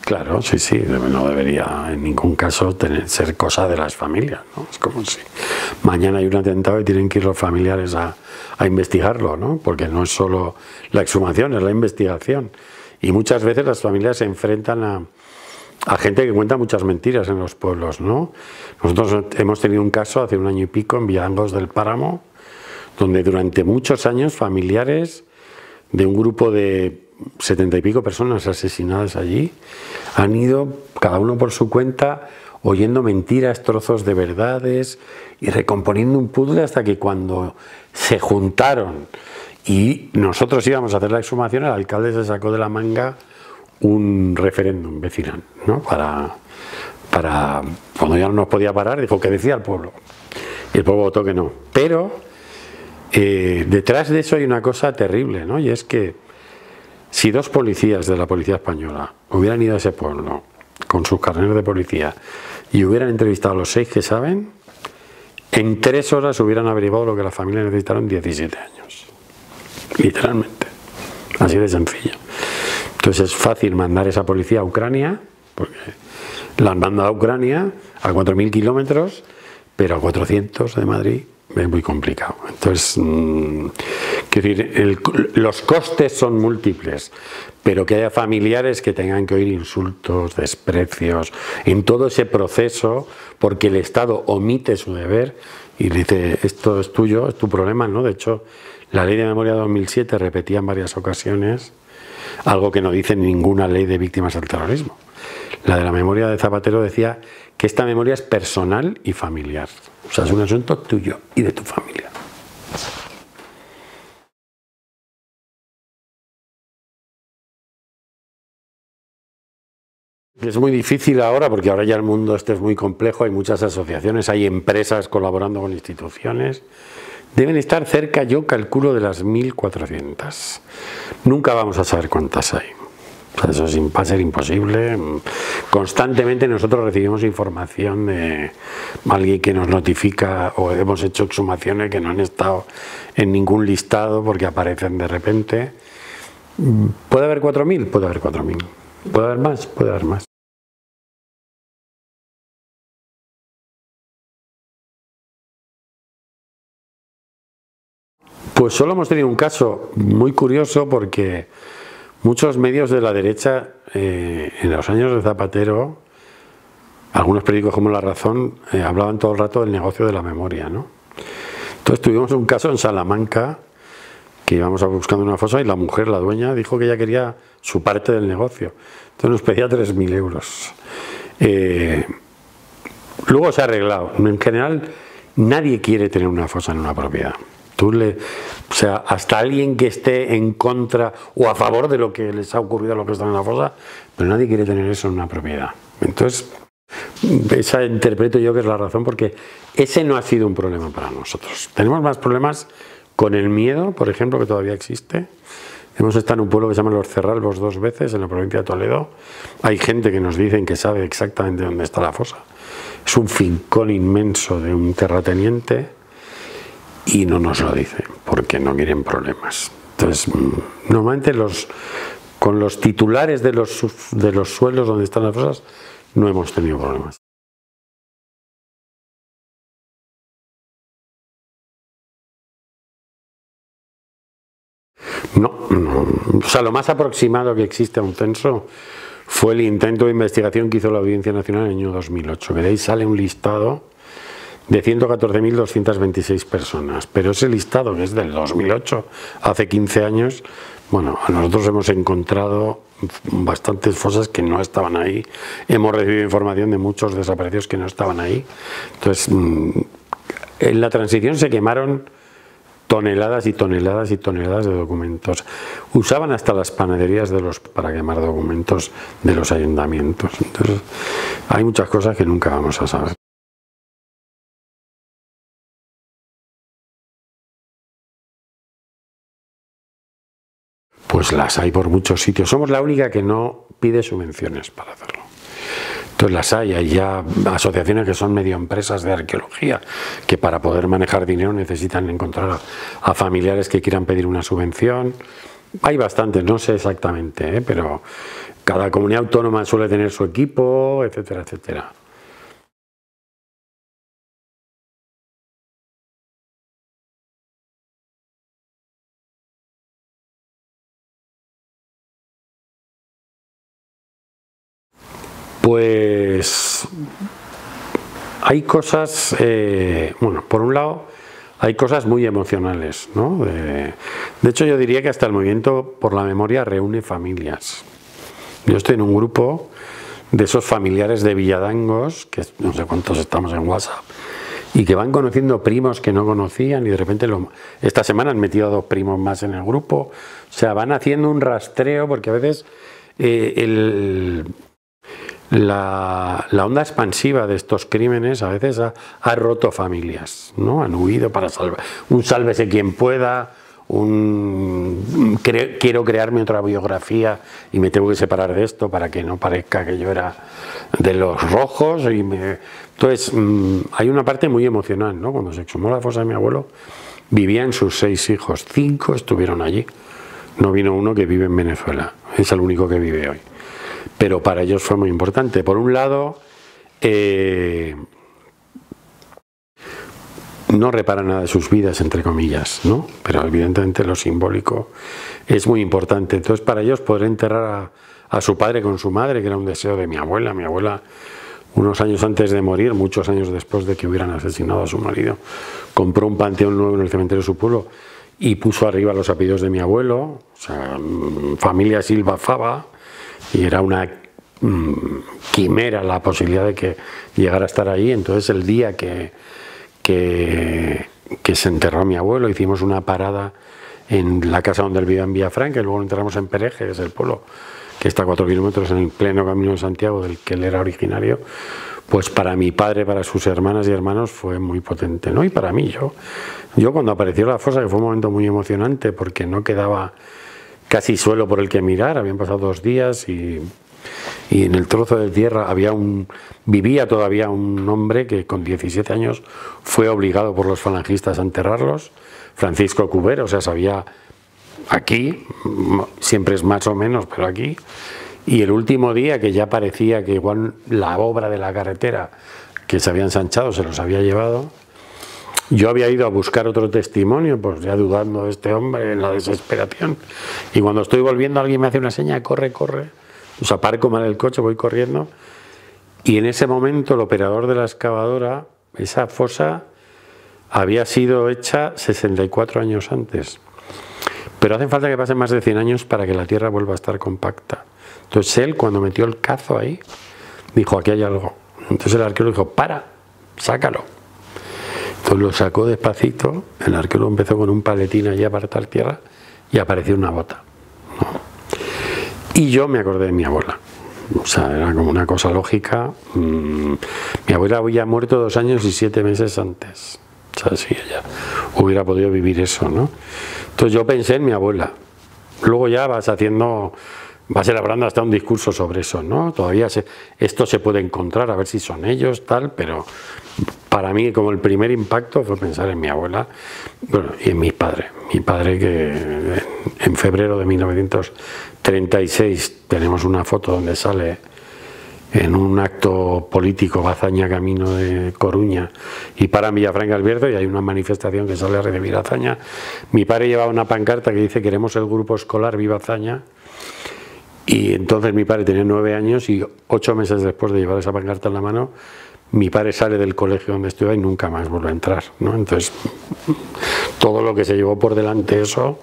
Claro, sí, sí, no debería en ningún caso tener, ser cosa de las familias, ¿no? Es como si mañana hay un atentado y tienen que ir los familiares a, a investigarlo, ¿no? Porque no es solo la exhumación, es la investigación. Y muchas veces las familias se enfrentan a, a gente que cuenta muchas mentiras en los pueblos, ¿no? Nosotros hemos tenido un caso hace un año y pico en Villalangos del Páramo, donde durante muchos años familiares de un grupo de setenta y pico personas asesinadas allí han ido, cada uno por su cuenta, oyendo mentiras, trozos de verdades y recomponiendo un puzzle hasta que cuando se juntaron y nosotros íbamos a hacer la exhumación, el alcalde se sacó de la manga un referéndum vecinal, ¿no? Para, para cuando ya no nos podía parar, dijo que decía el pueblo. Y el pueblo votó que no. Pero eh, detrás de eso hay una cosa terrible, ¿no? Y es que si dos policías de la policía española hubieran ido a ese pueblo con sus carneros de policía y hubieran entrevistado a los seis que saben, en tres horas hubieran averiguado lo que las familias necesitaron diecisiete años. Literalmente. Así de sencillo. Entonces es fácil mandar esa policía a Ucrania, porque la han mandado a Ucrania a cuatro mil kilómetros, pero a cuatrocientos de Madrid es muy complicado. Entonces, mmm, quiero decir, el, los costes son múltiples, pero que haya familiares que tengan que oír insultos, desprecios, en todo ese proceso, porque el Estado omite su deber y le dice, esto es tuyo, es tu problema, ¿no? De hecho, la Ley de Memoria dos mil siete repetía en varias ocasiones algo que no dice ninguna ley de víctimas del terrorismo. La de la memoria de Zapatero decía que esta memoria es personal y familiar. O sea, es un asunto tuyo y de tu familia. Es muy difícil ahora, porque ahora ya el mundo este es muy complejo, hay muchas asociaciones, hay empresas colaborando con instituciones. Deben estar cerca, yo calculo, de las mil cuatrocientas. Nunca vamos a saber cuántas hay. Eso va a ser imposible. Constantemente nosotros recibimos información de alguien que nos notifica o hemos hecho exhumaciones que no han estado en ningún listado porque aparecen de repente. ¿Puede haber cuatro mil? Puede haber cuatro mil. ¿Puede haber más? Puede haber más. Pues solo hemos tenido un caso muy curioso porque muchos medios de la derecha, eh, en los años de Zapatero, algunos periódicos como La Razón, eh, hablaban todo el rato del negocio de la memoria, ¿no? Entonces tuvimos un caso en Salamanca, que íbamos buscando una fosa y la mujer, la dueña, dijo que ella quería su parte del negocio. Entonces nos pedía tres mil euros. Eh, luego se ha arreglado. En general, nadie quiere tener una fosa en una propiedad. Tú le, o sea, hasta alguien que esté en contra o a favor de lo que les ha ocurrido a los que están en la fosa, pero nadie quiere tener eso en una propiedad. Entonces, esa interpreto yo que es la razón, porque ese no ha sido un problema para nosotros. Tenemos más problemas con el miedo, por ejemplo, que todavía existe. Hemos estado en un pueblo que se llama Los Cerralbos dos veces, en la provincia de Toledo. Hay gente que nos dicen que sabe exactamente dónde está la fosa. Es un fincón inmenso de un terrateniente y no nos lo dicen porque no quieren problemas. Entonces, normalmente los, con los titulares de los, de los suelos donde están las fosas no hemos tenido problemas. No, no, o sea, lo más aproximado que existe a un censo fue el intento de investigación que hizo la Audiencia Nacional en el año dos mil ocho, que de ahí sale un listado de ciento catorce mil doscientas veintiséis personas, pero ese listado que es del dos mil ocho, hace quince años, bueno, nosotros hemos encontrado bastantes fosas que no estaban ahí, hemos recibido información de muchos desaparecidos que no estaban ahí. Entonces, en la transición se quemaron toneladas y toneladas y toneladas de documentos. Usaban hasta las panaderías de los, para quemar documentos de los ayuntamientos. Entonces, hay muchas cosas que nunca vamos a saber. Pues las hay por muchos sitios. Somos la única que no pide subvenciones para hacerlo. Entonces las hay, hay ya asociaciones que son medio empresas de arqueología que para poder manejar dinero necesitan encontrar a, a familiares que quieran pedir una subvención. Hay bastantes, no sé exactamente, ¿eh? Pero cada comunidad autónoma suele tener su equipo, etcétera, etcétera. Pues hay cosas, eh, bueno, por un lado hay cosas muy emocionales, ¿no? De, de hecho yo diría que hasta el movimiento por la memoria reúne familias. Yo estoy en un grupo de esos familiares de Villadangos, que no sé cuántos estamos en WhatsApp, y que van conociendo primos que no conocían y de repente lo, esta semana han metido a dos primos más en el grupo. O sea, van haciendo un rastreo porque a veces eh, el... La, la onda expansiva de estos crímenes a veces ha, ha roto familias, ¿no? Han huido para salvar. Un sálvese quien pueda, un cre, quiero crearme otra biografía y me tengo que separar de esto para que no parezca que yo era de los rojos. Y me... Entonces, mmm, hay una parte muy emocional, ¿no? Cuando se exhumó la fosa de mi abuelo, vivían sus seis hijos, cinco estuvieron allí. No vino uno que vive en Venezuela, es el único que vive hoy. Pero para ellos fue muy importante. Por un lado, eh, no repara nada de sus vidas, entre comillas, ¿no? Pero evidentemente lo simbólico es muy importante. Entonces, para ellos poder enterrar a, a su padre con su madre, que era un deseo de mi abuela. Mi abuela, unos años antes de morir, muchos años después de que hubieran asesinado a su marido, compró un panteón nuevo en el cementerio de su pueblo y puso arriba los apellidos de mi abuelo, o sea, familia Silva Fava. Y era una mmm, quimera la posibilidad de que llegara a estar ahí. Entonces el día que, que, que se enterró mi abuelo hicimos una parada en la casa donde él vivía en Villafranca y luego lo enterramos en Pereje, que es el pueblo que está a cuatro kilómetros en el pleno camino de Santiago del que él era originario. Pues para mi padre, para sus hermanas y hermanos fue muy potente, ¿no? Y para mí, yo, yo cuando apareció la fosa, que fue un momento muy emocionante porque no quedaba casi suelo por el que mirar, habían pasado dos días y, y en el trozo de tierra había un, vivía todavía un hombre que con diecisiete años fue obligado por los falangistas a enterrarlos, Francisco Cubero, o sea, sabía aquí, siempre es más o menos, pero aquí, y el último día que ya parecía que igual la obra de la carretera que se había ensanchado se los había llevado, yo había ido a buscar otro testimonio, pues ya dudando de este hombre, en la desesperación. Y cuando estoy volviendo alguien me hace una seña, corre, corre. Pues aparco mal el coche, voy corriendo. Y en ese momento el operador de la excavadora, esa fosa había sido hecha sesenta y cuatro años antes. Pero hacen falta que pasen más de cien años para que la tierra vuelva a estar compacta. Entonces él, cuando metió el cazo ahí, dijo, aquí hay algo. Entonces el arqueólogo dijo, para, sácalo. Entonces lo sacó despacito, el arqueólogo empezó con un paletín allí a apartar tierra y apareció una bota, ¿no? Y yo me acordé de mi abuela, o sea, era como una cosa lógica. Mi abuela había muerto dos años y siete meses antes, o sea, si ella hubiera podido vivir eso, ¿no? Entonces yo pensé en mi abuela, Luego ya vas haciendo, vas elaborando hasta un discurso sobre eso, ¿no? Todavía se, esto se puede encontrar, a ver si son ellos, tal, pero para mí como el primer impacto fue pensar en mi abuela, bueno, y en mis padres. Mi padre, que en febrero de mil novecientos treinta y seis tenemos una foto donde sale en un acto político Bazaña camino de Coruña y para en Villafranca del Bierzo, y hay una manifestación que sale a revivir Bazaña. Mi padre llevaba una pancarta que dice: queremos el grupo escolar, viva Bazaña. Y entonces mi padre tenía nueve años y ocho meses después de llevar esa pancarta en la mano, mi padre sale del colegio donde estudiaba y nunca más vuelve a entrar, ¿no? Entonces todo lo que se llevó por delante eso,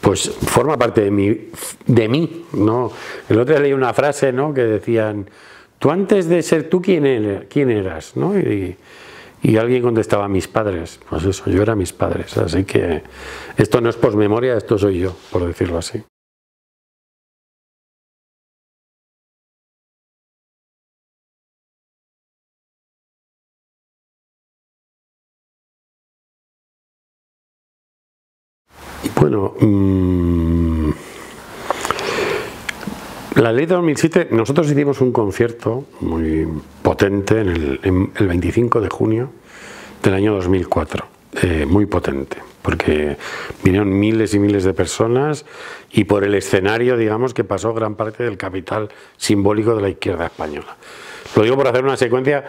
pues forma parte de mí, de mí, ¿no? El otro día leí una frase, ¿no?, que decían: tú antes de ser tú, ¿quién eras? ¿Quién eras? ¿No? Y, y alguien contestaba: mis padres. Pues eso, yo era mis padres. Así que esto no es posmemoria, esto soy yo, por decirlo así. Bueno, mmm, la ley de dos mil siete, nosotros hicimos un concierto muy potente en el, en el veinticinco de junio del año dos mil cuatro, eh, muy potente, porque vinieron miles y miles de personas y por el escenario, digamos, que pasó gran parte del capital simbólico de la izquierda española. Lo digo por hacer una secuencia.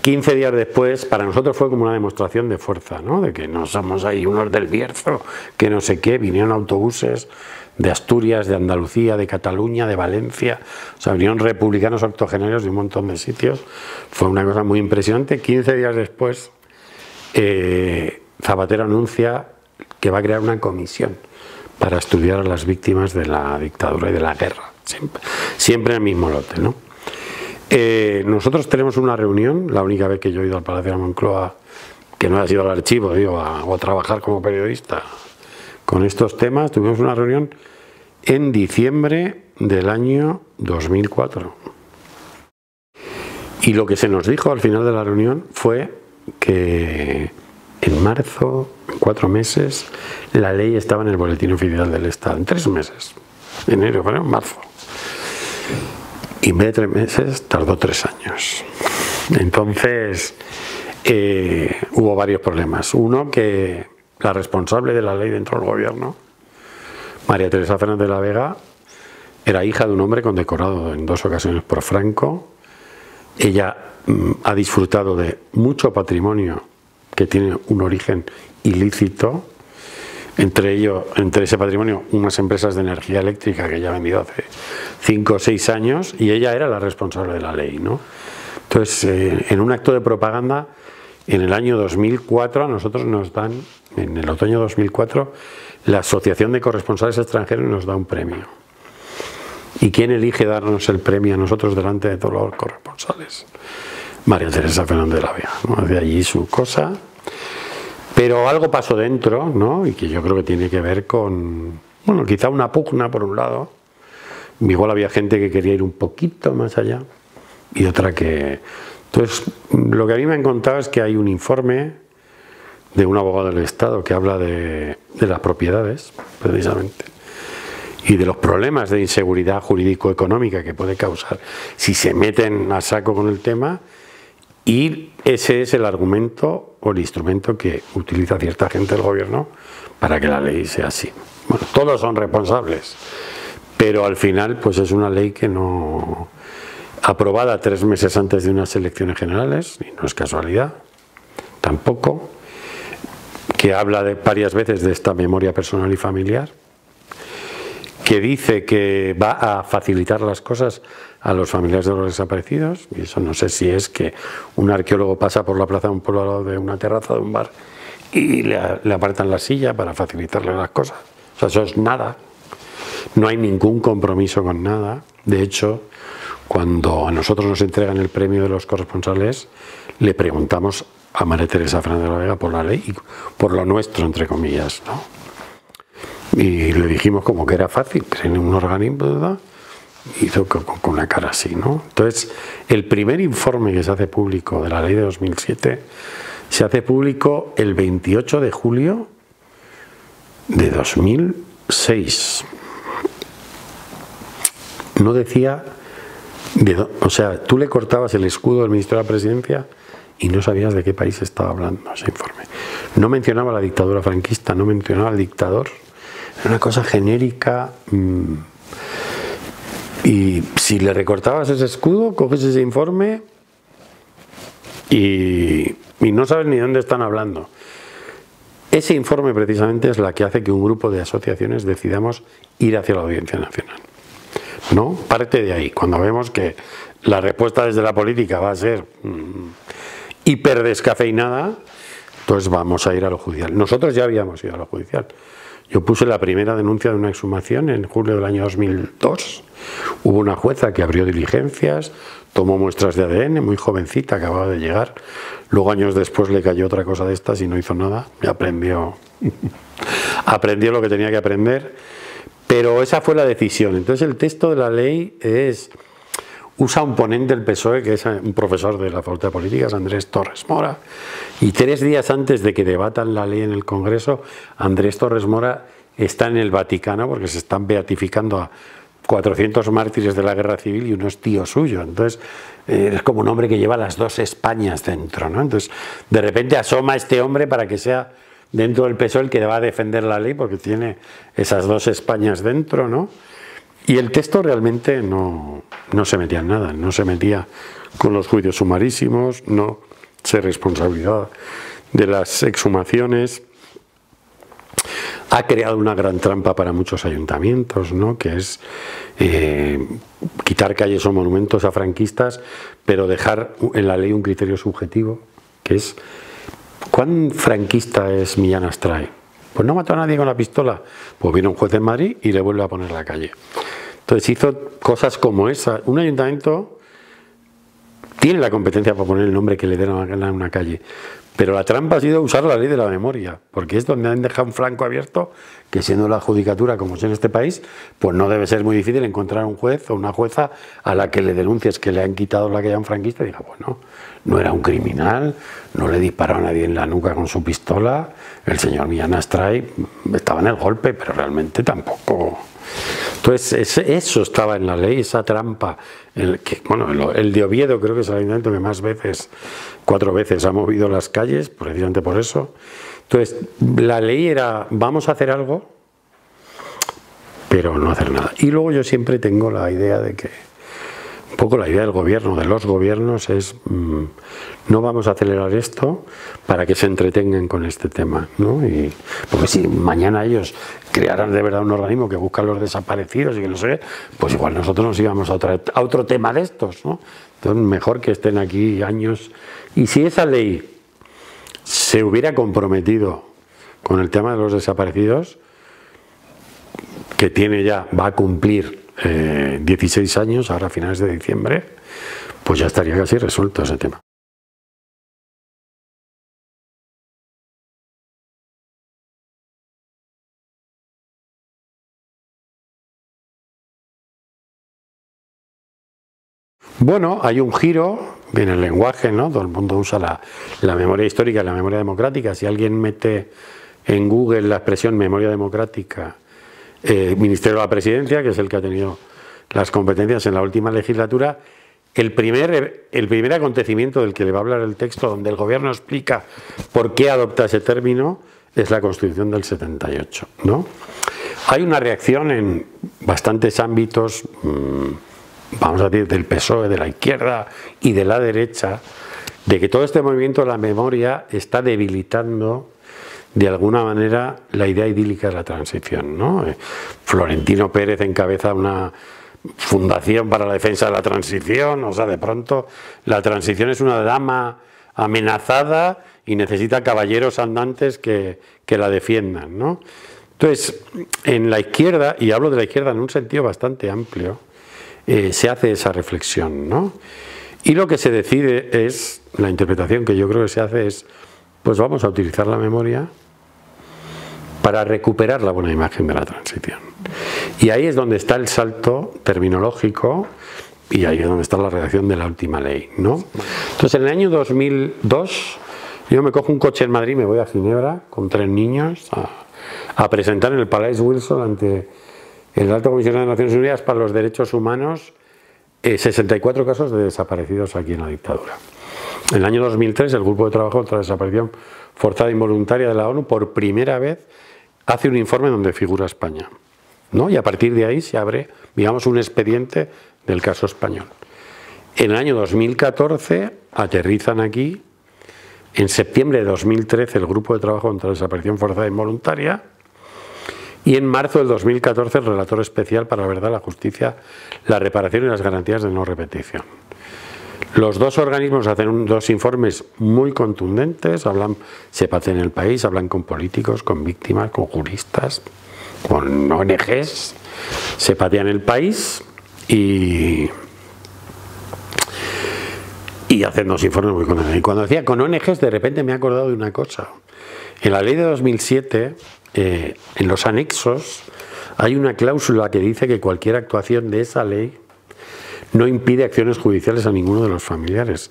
quince días después, para nosotros fue como una demostración de fuerza, ¿no? De que no somos ahí unos del Bierzo, que no sé qué. Vinieron autobuses de Asturias, de Andalucía, de Cataluña, de Valencia. O sea, vinieron republicanos octogenarios de un montón de sitios. Fue una cosa muy impresionante. quince días después, eh, Zapatero anuncia que va a crear una comisión para estudiar a las víctimas de la dictadura y de la guerra. Siempre, siempre en el mismo lote, ¿no? Eh, nosotros tenemos una reunión, la única vez que yo he ido al Palacio de la Moncloa, que no ha sido al archivo, digo, a, o a trabajar como periodista con estos temas. Tuvimos una reunión en diciembre del año dos mil cuatro. Y lo que se nos dijo al final de la reunión fue que en marzo, en cuatro meses, la ley estaba en el Boletín Oficial del Estado, en tres meses, enero, bueno, marzo. Y en vez de tres meses, tardó tres años. Entonces, eh, hubo varios problemas. Uno, que la responsable de la ley dentro del gobierno, María Teresa Fernández de la Vega, era hija de un hombre condecorado en dos ocasiones por Franco. Ella mm, ha disfrutado de mucho patrimonio que tiene un origen ilícito. Entre ello, entre ese patrimonio, unas empresas de energía eléctrica que ya ha vendido hace cinco o seis años, y ella era la responsable de la ley, ¿no? Entonces, eh, en un acto de propaganda, en el año dos mil cuatro, a nosotros nos dan, en el otoño dos mil cuatro, la Asociación de Corresponsales Extranjeros nos da un premio. ¿Y quién elige darnos el premio a nosotros delante de todos los corresponsales? María Teresa Fernández de la Vega, ¿no? De allí su cosa. Pero algo pasó dentro, ¿no? Y que yo creo que tiene que ver con, bueno, quizá una pugna por un lado. Igual había gente que quería ir un poquito más allá y otra que... Entonces, lo que a mí me han contado es que hay un informe de un abogado del Estado que habla de, de las propiedades, precisamente, y de los problemas de inseguridad jurídico-económica que puede causar si se meten a saco con el tema. Y ese es el argumento o el instrumento que utiliza cierta gente del gobierno para que la ley sea así. Bueno, todos son responsables, pero al final pues es una ley que no... aprobada tres meses antes de unas elecciones generales, y no es casualidad, tampoco, que habla de, varias veces de esta memoria personal y familiar, que dice que va a facilitar las cosas a los familiares de los desaparecidos, y eso no sé si es que un arqueólogo pasa por la plaza de un poblado, de una terraza de un bar, y le, le apartan la silla para facilitarle las cosas. O sea, eso es nada. No hay ningún compromiso con nada. De hecho, cuando a nosotros nos entregan el premio de los corresponsales, le preguntamos a María Teresa Fernández de la Vega por la ley y por lo nuestro, entre comillas, ¿no? Y le dijimos como que era fácil, creen en un organismo, ¿verdad? Hizo con una cara así, ¿no? Entonces, el primer informe que se hace público de la ley de dos mil siete se hace público el veintiocho de julio de dos mil seis. No decía, de, o sea, tú le cortabas el escudo del ministro de la Presidencia y no sabías de qué país estaba hablando ese informe. No mencionaba la dictadura franquista, no mencionaba al dictador. Era una cosa genérica. Y si le recortabas ese escudo, coges ese informe y, y no sabes ni dónde están hablando. Ese informe precisamente es la que hace que un grupo de asociaciones decidamos ir hacia la Audiencia Nacional, ¿no? Parte de ahí, cuando vemos que la respuesta desde la política va a ser mmm, hiper descafeinada, entonces vamos a ir a lo judicial. Nosotros ya habíamos ido a lo judicial. Yo puse la primera denuncia de una exhumación en julio del año dos mil dos. Hubo una jueza que abrió diligencias, tomó muestras de A D N, muy jovencita, acababa de llegar. Luego años después le cayó otra cosa de estas y no hizo nada. Y aprendió, aprendió lo que tenía que aprender. Pero esa fue la decisión. Entonces el texto de la ley es... Usa un ponente del P S O E, que es un profesor de la Facultad de Políticas, Andrés Torres Mora, y tres días antes de que debatan la ley en el Congreso, Andrés Torres Mora está en el Vaticano porque se están beatificando a cuatrocientos mártires de la guerra civil y unos tíos suyos. Entonces eh, es como un hombre que lleva las dos Españas dentro, ¿no? Entonces de repente asoma este hombre para que sea dentro del P S O E el que va a defender la ley porque tiene esas dos Españas dentro, ¿no? Y el texto realmente no, no se metía en nada, no se metía con los juicios sumarísimos, no se responsabilizaba de las exhumaciones. Ha creado una gran trampa para muchos ayuntamientos, ¿no? Que es eh, quitar calles o monumentos a franquistas, pero dejar en la ley un criterio subjetivo, que es ¿cuán franquista es Millán Astray? Pues no mató a nadie con la pistola. Pues viene un juez en Madrid y le vuelve a poner la calle. Entonces hizo cosas como esa. Un ayuntamiento tiene la competencia para poner el nombre que le den a una calle, pero la trampa ha sido usar la ley de la memoria, porque es donde han dejado un flanco abierto, que siendo la judicatura como es en este país, pues no debe ser muy difícil encontrar un juez o una jueza a la que le denuncies que le han quitado la calle a un franquista y diga, bueno, no era un criminal, no le disparó a nadie en la nuca con su pistola, el señor Millán Astray estaba en el golpe, pero realmente tampoco... Entonces eso estaba en la ley, esa trampa, el, que, bueno, el de Oviedo creo que es el ayuntamiento que más veces, cuatro veces ha movido las calles, precisamente por eso. Entonces la ley era, vamos a hacer algo, pero no hacer nada. Y luego yo siempre tengo la idea de que, un poco la idea del gobierno, de los gobiernos es, mmm, no vamos a acelerar esto para que se entretengan con este tema, ¿no? Y, porque si mañana ellos crearan de verdad un organismo que busca a los desaparecidos y que no sé, pues igual nosotros nos íbamos a, otra, a otro tema de estos, ¿no? Entonces mejor que estén aquí años. Y si esa ley se hubiera comprometido con el tema de los desaparecidos, que tiene ya, va a cumplir eh, dieciséis años, ahora a finales de diciembre, pues ya estaría casi resuelto ese tema. Bueno, hay un giro en el lenguaje, ¿no? Todo el mundo usa la, la memoria histórica y la memoria democrática. Si alguien mete en Google la expresión memoria democrática, eh, Ministerio de la Presidencia, que es el que ha tenido las competencias en la última legislatura, el primer, el primer acontecimiento del que le va a hablar el texto, donde el gobierno explica por qué adopta ese término, es la Constitución del setenta y ocho, ¿no? Hay una reacción en bastantes ámbitos... Mmm, vamos a decir, del P S O E, de la izquierda y de la derecha, de que todo este movimiento de la memoria está debilitando de alguna manera la idea idílica de la transición, ¿no? Florentino Pérez encabeza una fundación para la defensa de la transición, o sea, de pronto la transición es una dama amenazada y necesita caballeros andantes que, que la defiendan, ¿no? Entonces, en la izquierda, y hablo de la izquierda en un sentido bastante amplio, Eh, se hace esa reflexión, ¿no? Y lo que se decide es, la interpretación que yo creo que se hace es, pues vamos a utilizar la memoria para recuperar la buena imagen de la transición. Y ahí es donde está el salto terminológico y ahí es donde está la redacción de la última ley, ¿no? Entonces en el año dos mil dos yo me cojo un coche en Madrid, me voy a Ginebra con tres niños a, a presentar en el Palace Wilson ante el Alto Comisionado de Naciones Unidas para los Derechos Humanos eh, sesenta y cuatro casos de desaparecidos aquí en la dictadura. En el año dos mil tres, el Grupo de Trabajo contra la Desaparición Forzada e Involuntaria de la ONU, por primera vez, hace un informe donde figura España, ¿no? Y a partir de ahí se abre, digamos, un expediente del caso español. En el año dos mil catorce aterrizan aquí. En septiembre de dos mil trece el Grupo de Trabajo contra la Desaparición Forzada e Involuntaria, y en marzo del dos mil catorce el Relator Especial para la Verdad, la Justicia, la Reparación y las Garantías de No Repetición. Los dos organismos hacen un, dos informes muy contundentes, hablan, se patean el país, hablan con políticos, con víctimas, con juristas, con O N Ges, se patean el país y... y hacen dos informes muy contentos. Y cuando decía con O N Ges, de repente me he acordado de una cosa. En la ley de dos mil siete, eh, en los anexos, hay una cláusula que dice que cualquier actuación de esa ley no impide acciones judiciales a ninguno de los familiares.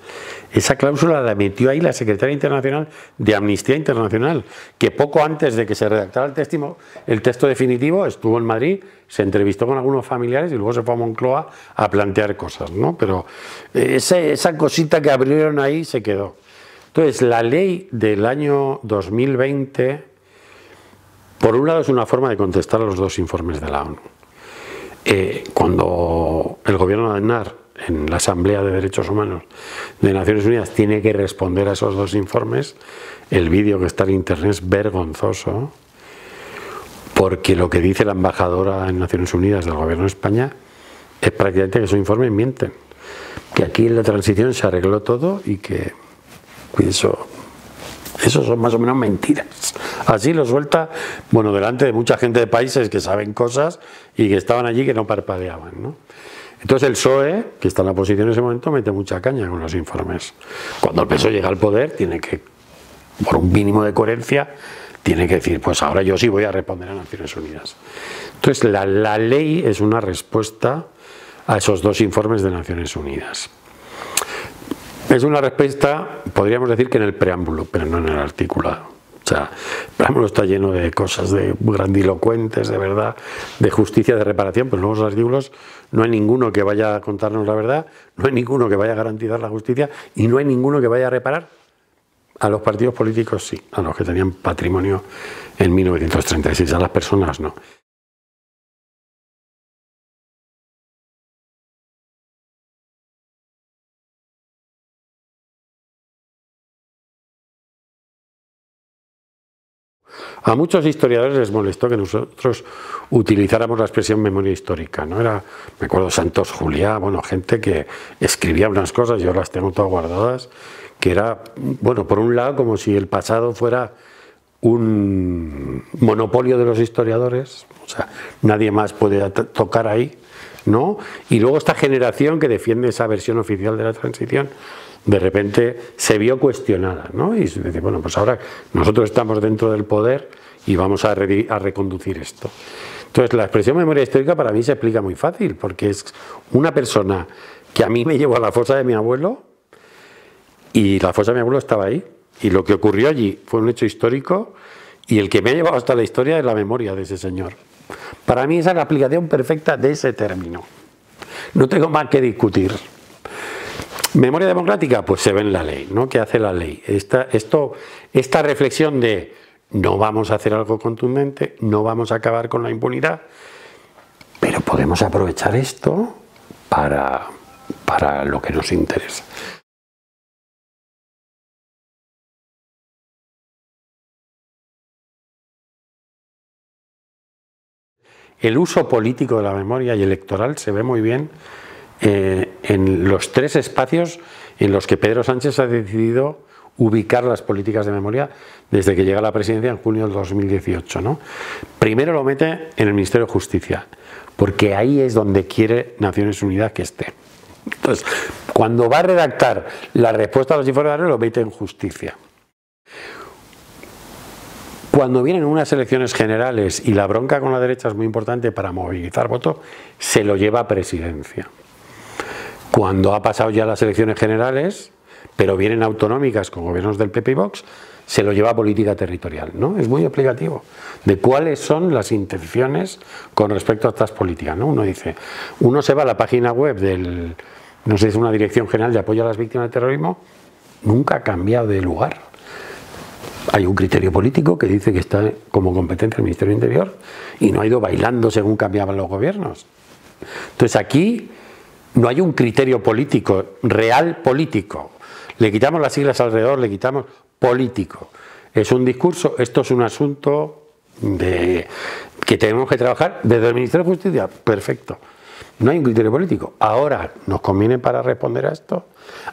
Esa cláusula la metió ahí la secretaria internacional de Amnistía Internacional, que poco antes de que se redactara el, testimo, el texto definitivo estuvo en Madrid, se entrevistó con algunos familiares y luego se fue a Moncloa a plantear cosas, ¿no? Pero esa, esa cosita que abrieron ahí se quedó. Entonces, la ley del año dos mil veinte, por un lado, es una forma de contestar a los dos informes de la ONU. Eh, cuando el gobierno de Aznar, en la Asamblea de Derechos Humanos de Naciones Unidas, tiene que responder a esos dos informes, el vídeo que está en internet es vergonzoso, porque lo que dice la embajadora en Naciones Unidas del gobierno de España es prácticamente que esos informes mienten, que aquí en la transición se arregló todo y que eso... Eso son más o menos mentiras. Así lo suelta, bueno, delante de mucha gente de países que saben cosas y que estaban allí que no parpadeaban, ¿no? Entonces el P S O E, que está en la oposición en ese momento, mete mucha caña con los informes. Cuando el P S O E llega al poder, tiene que, por un mínimo de coherencia, tiene que decir, pues ahora yo sí voy a responder a Naciones Unidas. Entonces la, la ley es una respuesta a esos dos informes de Naciones Unidas. Es una respuesta, podríamos decir que en el preámbulo, pero no en el articulado. O sea, el preámbulo está lleno de cosas de grandilocuentes, de verdad, de justicia, de reparación, pero en los artículos no hay ninguno que vaya a contarnos la verdad, no hay ninguno que vaya a garantizar la justicia y no hay ninguno que vaya a reparar. A los partidos políticos sí, a los que tenían patrimonio en mil novecientos treinta y seis, a las personas no. A muchos historiadores les molestó que nosotros utilizáramos la expresión memoria histórica, ¿no? Era, me acuerdo, Santos Juliá, bueno, gente que escribía unas cosas, yo las tengo todas guardadas, que era, bueno, por un lado, como si el pasado fuera un monopolio de los historiadores, o sea, nadie más puede tocar ahí, ¿no? Y luego esta generación que defiende esa versión oficial de la transición, de repente se vio cuestionada, ¿no? Y dice, bueno, pues ahora nosotros estamos dentro del poder y vamos a, re a reconducir esto. Entonces, la expresión memoria histórica para mí se explica muy fácil, porque es una persona que a mí me llevó a la fosa de mi abuelo, y la fosa de mi abuelo estaba ahí, y lo que ocurrió allí fue un hecho histórico, y el que me ha llevado hasta la historia es la memoria de ese señor. Para mí esa es la aplicación perfecta de ese término. No tengo más que discutir. Memoria democrática, pues se ve en la ley, ¿no? ¿Qué hace la ley? Esta, esto, esta reflexión de no vamos a hacer algo contundente, no vamos a acabar con la impunidad, pero podemos aprovechar esto para, para lo que nos interesa. El uso político de la memoria y electoral se ve muy bien Eh, en los tres espacios en los que Pedro Sánchez ha decidido ubicar las políticas de memoria desde que llega a la presidencia en junio del dos mil dieciocho, ¿no? Primero lo mete en el Ministerio de Justicia, porque ahí es donde quiere Naciones Unidas que esté. Entonces, cuando va a redactar la respuesta a los informes, lo mete en justicia. Cuando vienen unas elecciones generales y la bronca con la derecha es muy importante para movilizar votos, se lo lleva a presidencia. Cuando ha pasado ya las elecciones generales, pero vienen autonómicas con gobiernos del P P y Vox, se lo lleva a política territorial, ¿no? Es muy aplicativo de cuáles son las intenciones con respecto a estas políticas, ¿no? Uno dice, uno se va a la página web del, no sé, es una Dirección General de Apoyo a las Víctimas de Terrorismo, nunca ha cambiado de lugar. Hay un criterio político que dice que está como competencia del Ministerio del Interior y no ha ido bailando según cambiaban los gobiernos. Entonces aquí no hay un criterio político, real político. Le quitamos las siglas alrededor, le quitamos político. Es un discurso, esto es un asunto de, que tenemos que trabajar desde el Ministerio de Justicia. Perfecto. No hay un criterio político. Ahora nos conviene para responder a esto,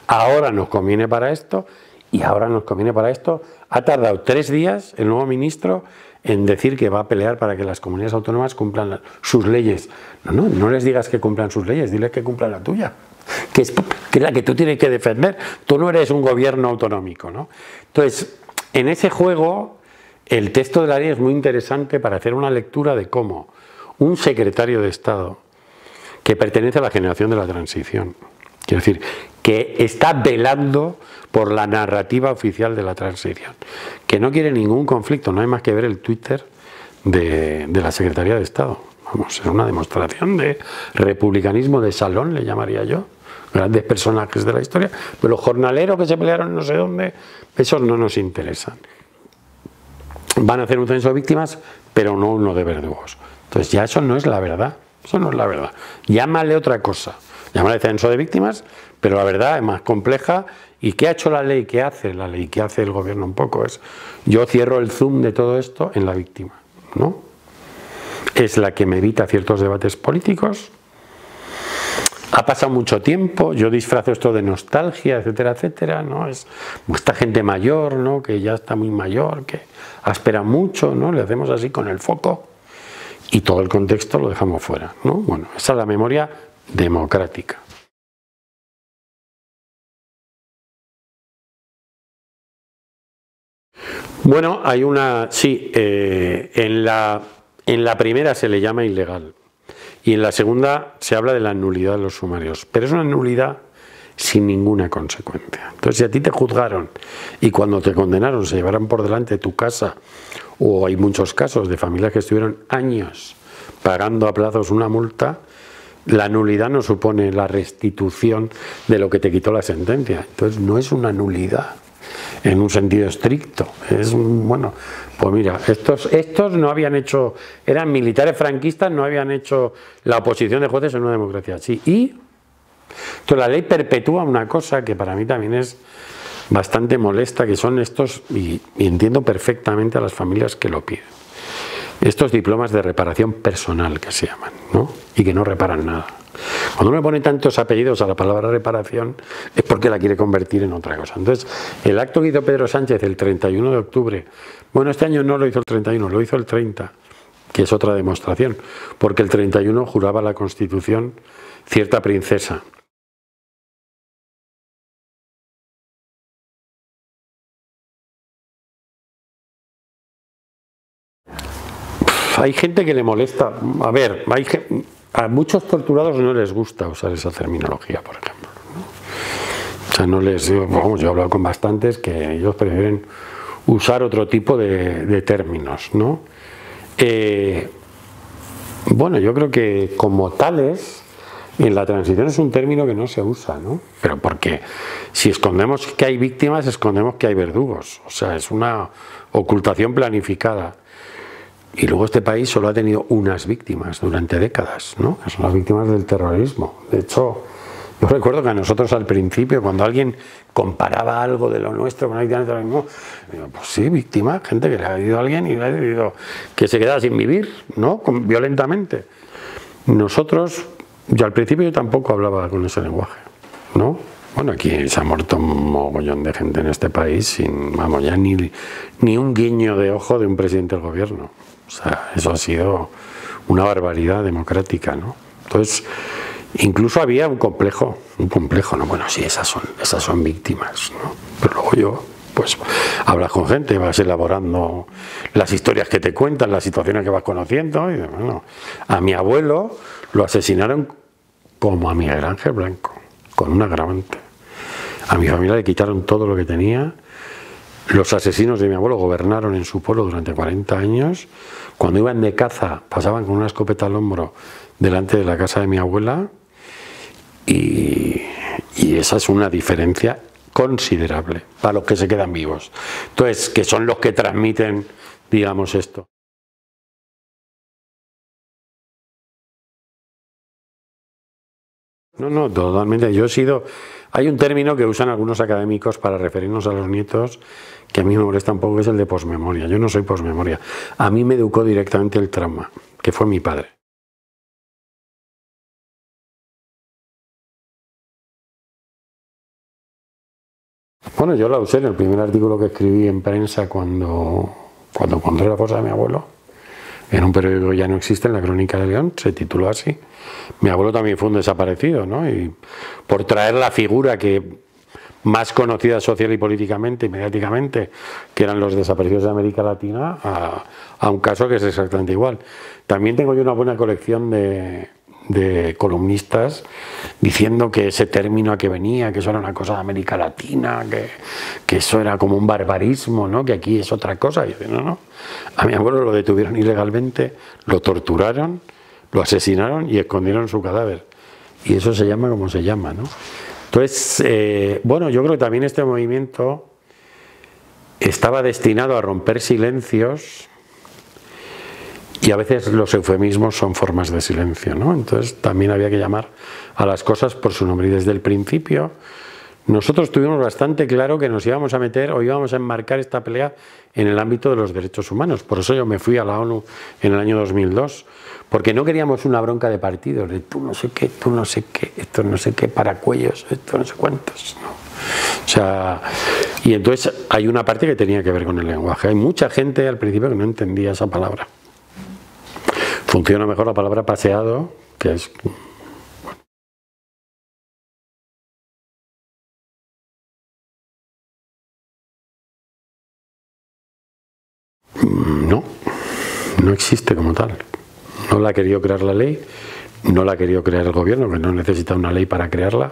ahora nos conviene para esto y ahora nos conviene para esto. Ha tardado tres días el nuevo ministro en decir que va a pelear para que las comunidades autónomas cumplan sus leyes. No, no, no les digas que cumplan sus leyes, diles que cumplan la tuya, que es, que es la que tú tienes que defender. Tú no eres un gobierno autonómico, ¿no? Entonces, en ese juego, el texto de la ley es muy interesante para hacer una lectura de cómo un secretario de Estado que pertenece a la generación de la transición, quiero decir, que está velando por la narrativa oficial de la transición, que no quiere ningún conflicto, no hay más que ver el Twitter de, de la Secretaría de Estado. Vamos, es una demostración de republicanismo de salón, le llamaría yo. Grandes personajes de la historia, pero los jornaleros que se pelearon no sé dónde, esos no nos interesan. Van a hacer un censo de víctimas, pero no uno de verdugos. Entonces ya eso no es la verdad, eso no es la verdad. Llámale otra cosa, llámale censo de víctimas, pero la verdad es más compleja. ¿Y qué ha hecho la ley? ¿Qué hace la ley? ¿Qué hace el gobierno? Un poco es, yo cierro el zoom de todo esto en la víctima, ¿no? Es la que me evita ciertos debates políticos. Ha pasado mucho tiempo, yo disfrazo esto de nostalgia, etcétera, etcétera, ¿no? Es esta gente mayor, ¿no? Que ya está muy mayor, que aspira mucho, ¿no? Le hacemos así con el foco y todo el contexto lo dejamos fuera, ¿no? Bueno, esa es la memoria democrática. Bueno, hay una, sí, eh, en, la, en la primera se le llama ilegal y en la segunda se habla de la nulidad de los sumarios, pero es una nulidad sin ninguna consecuencia. Entonces, si a ti te juzgaron y cuando te condenaron se llevaron por delante tu casa, o hay muchos casos de familias que estuvieron años pagando a plazos una multa, la nulidad no supone la restitución de lo que te quitó la sentencia. Entonces, no es una nulidad en un sentido estricto. Es un, bueno, pues mira, estos, estos no habían hecho, eran militares franquistas, no habían hecho la oposición de jueces en una democracia así. Y entonces la ley perpetúa una cosa que para mí también es bastante molesta, que son estos, y, y entiendo perfectamente a las familias que lo piden, estos diplomas de reparación personal que se llaman, ¿no? Y que no reparan nada. Cuando uno pone tantos apellidos a la palabra reparación es porque la quiere convertir en otra cosa. Entonces, el acto que hizo Pedro Sánchez el treinta y uno de octubre, bueno, este año no lo hizo el treinta y uno, lo hizo el treinta, que es otra demostración, porque el treinta y uno juraba la Constitución cierta princesa. Uf, hay gente que le molesta, a ver, hay gente... A muchos torturados no les gusta usar esa terminología, por ejemplo, ¿no? O sea, no les digo, vamos, yo he hablado con bastantes que ellos prefieren usar otro tipo de, de términos, ¿no? Eh, bueno, yo creo que como tales, en la transición es un término que no se usa, ¿no? Pero porque si escondemos que hay víctimas, escondemos que hay verdugos. O sea, es una ocultación planificada. Y luego este país solo ha tenido unas víctimas durante décadas, ¿no? Que son las víctimas del terrorismo. De hecho, yo recuerdo que a nosotros al principio, cuando alguien comparaba algo de lo nuestro con la víctima del terrorismo, digo, pues sí, víctima, gente que le ha ido a alguien y le ha ido, que se quedaba sin vivir, ¿no? Violentamente. Nosotros, yo al principio yo tampoco hablaba con ese lenguaje, ¿no? Bueno, aquí se ha muerto un mogollón de gente en este país sin, vamos, ya ni, ni un guiño de ojo de un presidente del gobierno. O sea, eso ha sido una barbaridad democrática, ¿no? Entonces, incluso había un complejo, un complejo, ¿no? Bueno, sí, esas son, esas son víctimas, ¿no? Pero luego yo, pues, hablas con gente, vas elaborando las historias que te cuentan, las situaciones que vas conociendo, y bueno, a mi abuelo lo asesinaron como a Miguel Ángel Blanco, con un agravante. A mi familia le quitaron todo lo que tenía, Los asesinos de mi abuelo gobernaron en su pueblo durante cuarenta años. Cuando iban de caza, pasaban con una escopeta al hombro delante de la casa de mi abuela. Y, y esa es una diferencia considerable para los que se quedan vivos. Entonces, que son los que transmiten, digamos, esto. No, no, totalmente. Yo he sido... Hay un término que usan algunos académicos para referirnos a los nietos que a mí me molesta un poco, que es el de posmemoria. Yo no soy posmemoria. A mí me educó directamente el trauma, que fue mi padre. Bueno, yo la usé en el primer artículo que escribí en prensa cuando, cuando encontré la fosa de mi abuelo. En un periódico ya no existe, en la Crónica de León, se tituló así. Mi abuelo también fue un desaparecido, ¿no? Y por traer la figura que más conocida social y políticamente y mediáticamente, que eran los desaparecidos de América Latina, a, a un caso que es exactamente igual. También tengo yo una buena colección de, de columnistas diciendo que ese término a que venía, que eso era una cosa de América Latina, que, que eso era como un barbarismo, ¿no? Que aquí es otra cosa. Y yo, no, no. A mi abuelo lo detuvieron ilegalmente, lo torturaron, lo asesinaron y escondieron su cadáver. Y eso se llama como se llama, ¿no? Entonces, eh, bueno, yo creo que también este movimiento estaba destinado a romper silencios y a veces los eufemismos son formas de silencio, ¿no? Entonces también había que llamar a las cosas por su nombre. Y desde el principio nosotros tuvimos bastante claro que nos íbamos a meter o íbamos a enmarcar esta pelea en el ámbito de los derechos humanos. Por eso yo me fui a la ONU en el año dos mil dos, porque no queríamos una bronca de partidos, de tú no sé qué, tú no sé qué, esto no sé qué, paracuellos, esto no sé cuántos, ¿no? O sea, y entonces hay una parte que tenía que ver con el lenguaje. Hay mucha gente al principio que no entendía esa palabra. Funciona mejor la palabra paseado, que es... No, no existe como tal. No la ha querido crear la ley, no la ha querido crear el gobierno, que no necesita una ley para crearla.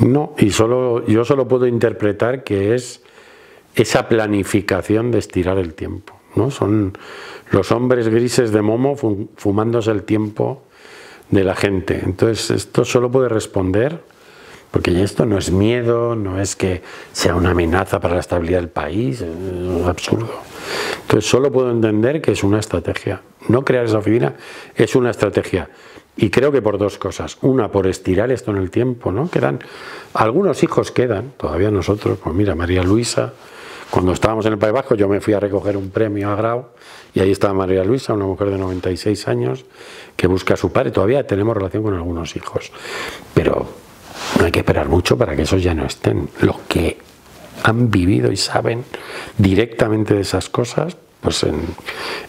No, y solo yo solo puedo interpretar que es esa planificación de estirar el tiempo, ¿no? Son los hombres grises de Momo fumándose el tiempo de la gente. Entonces esto solo puede responder, porque esto no es miedo, no es que sea una amenaza para la estabilidad del país, es un absurdo. Entonces solo puedo entender que es una estrategia. No crear esa oficina es una estrategia. Y creo que por dos cosas. Una, por estirar esto en el tiempo, ¿no? Quedan, algunos hijos quedan, todavía nosotros, pues mira, María Luisa, cuando estábamos en el País Vasco, yo me fui a recoger un premio a Grau y ahí estaba María Luisa, una mujer de noventa y seis años, que busca a su padre. Todavía tenemos relación con algunos hijos, pero no hay que esperar mucho para que esos ya no estén. Los que han vivido y saben directamente de esas cosas, pues en,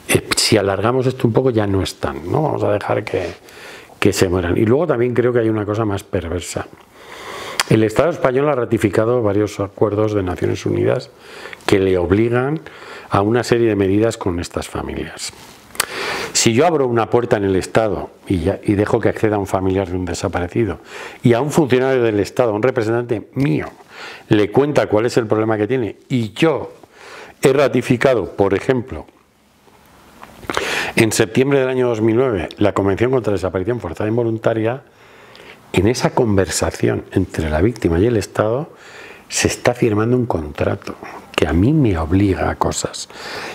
eh, si alargamos esto un poco ya no están, ¿no? Vamos a dejar que, que se mueran. Y luego también creo que hay una cosa más perversa. El Estado español ha ratificado varios acuerdos de Naciones Unidas que le obligan a una serie de medidas con estas familias. Si yo abro una puerta en el Estado y, ya, y dejo que acceda a un familiar de un desaparecido y a un funcionario del Estado, a un representante mío, le cuenta cuál es el problema que tiene y yo he ratificado, por ejemplo, en septiembre del año dos mil nueve la Convención contra la Desaparición Forzada Involuntaria, en esa conversación entre la víctima y el Estado se está firmando un contrato que a mí me obliga a cosas.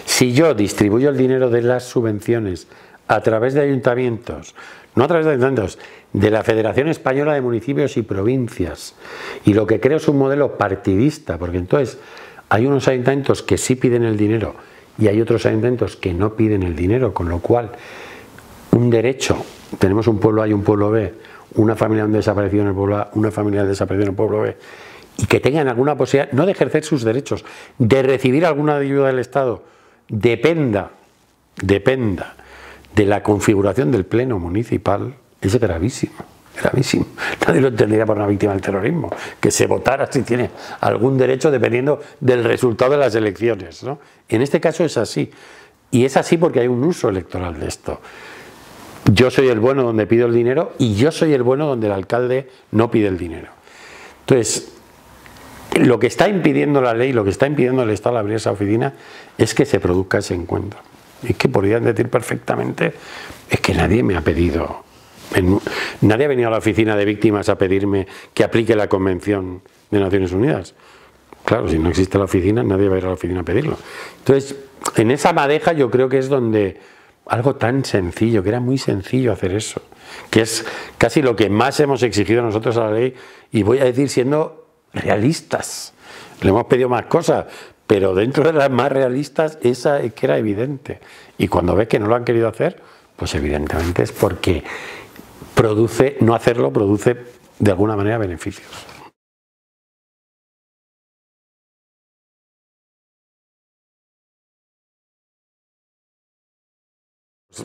Si yo distribuyo el dinero de las subvenciones a través de ayuntamientos, no a través de ayuntamientos, de la Federación Española de Municipios y Provincias, y lo que creo es un modelo partidista, porque entonces hay unos ayuntamientos que sí piden el dinero y hay otros ayuntamientos que no piden el dinero, con lo cual un derecho, tenemos un pueblo A y un pueblo B, una familia desaparecida en el pueblo A, una familia desaparecida en el pueblo B, y que tengan alguna posibilidad, no de ejercer sus derechos, de recibir alguna ayuda del Estado, dependa, dependa de la configuración del pleno municipal, es gravísimo, gravísimo. Nadie lo entendería por una víctima del terrorismo, que se votara si tiene algún derecho dependiendo del resultado de las elecciones, ¿no? En este caso es así, y es así porque hay un uso electoral de esto. Yo soy el bueno donde pido el dinero y yo soy el bueno donde el alcalde no pide el dinero. Entonces, lo que está impidiendo la ley, lo que está impidiendo el Estado al abrir esa oficina es que se produzca ese encuentro. Es que podrían decir perfectamente, es que nadie me ha pedido, en, nadie ha venido a la oficina de víctimas a pedirme que aplique la Convención de Naciones Unidas. Claro, si no existe la oficina, nadie va a ir a la oficina a pedirlo. Entonces, en esa madeja yo creo que es donde algo tan sencillo, que era muy sencillo hacer eso, que es casi lo que más hemos exigido nosotros a la ley, y voy a decir siendo realistas, le hemos pedido más cosas, pero dentro de las más realistas esa es que era evidente. Y cuando ves que no lo han querido hacer, pues evidentemente es porque produce, no hacerlo produce de alguna manera beneficios.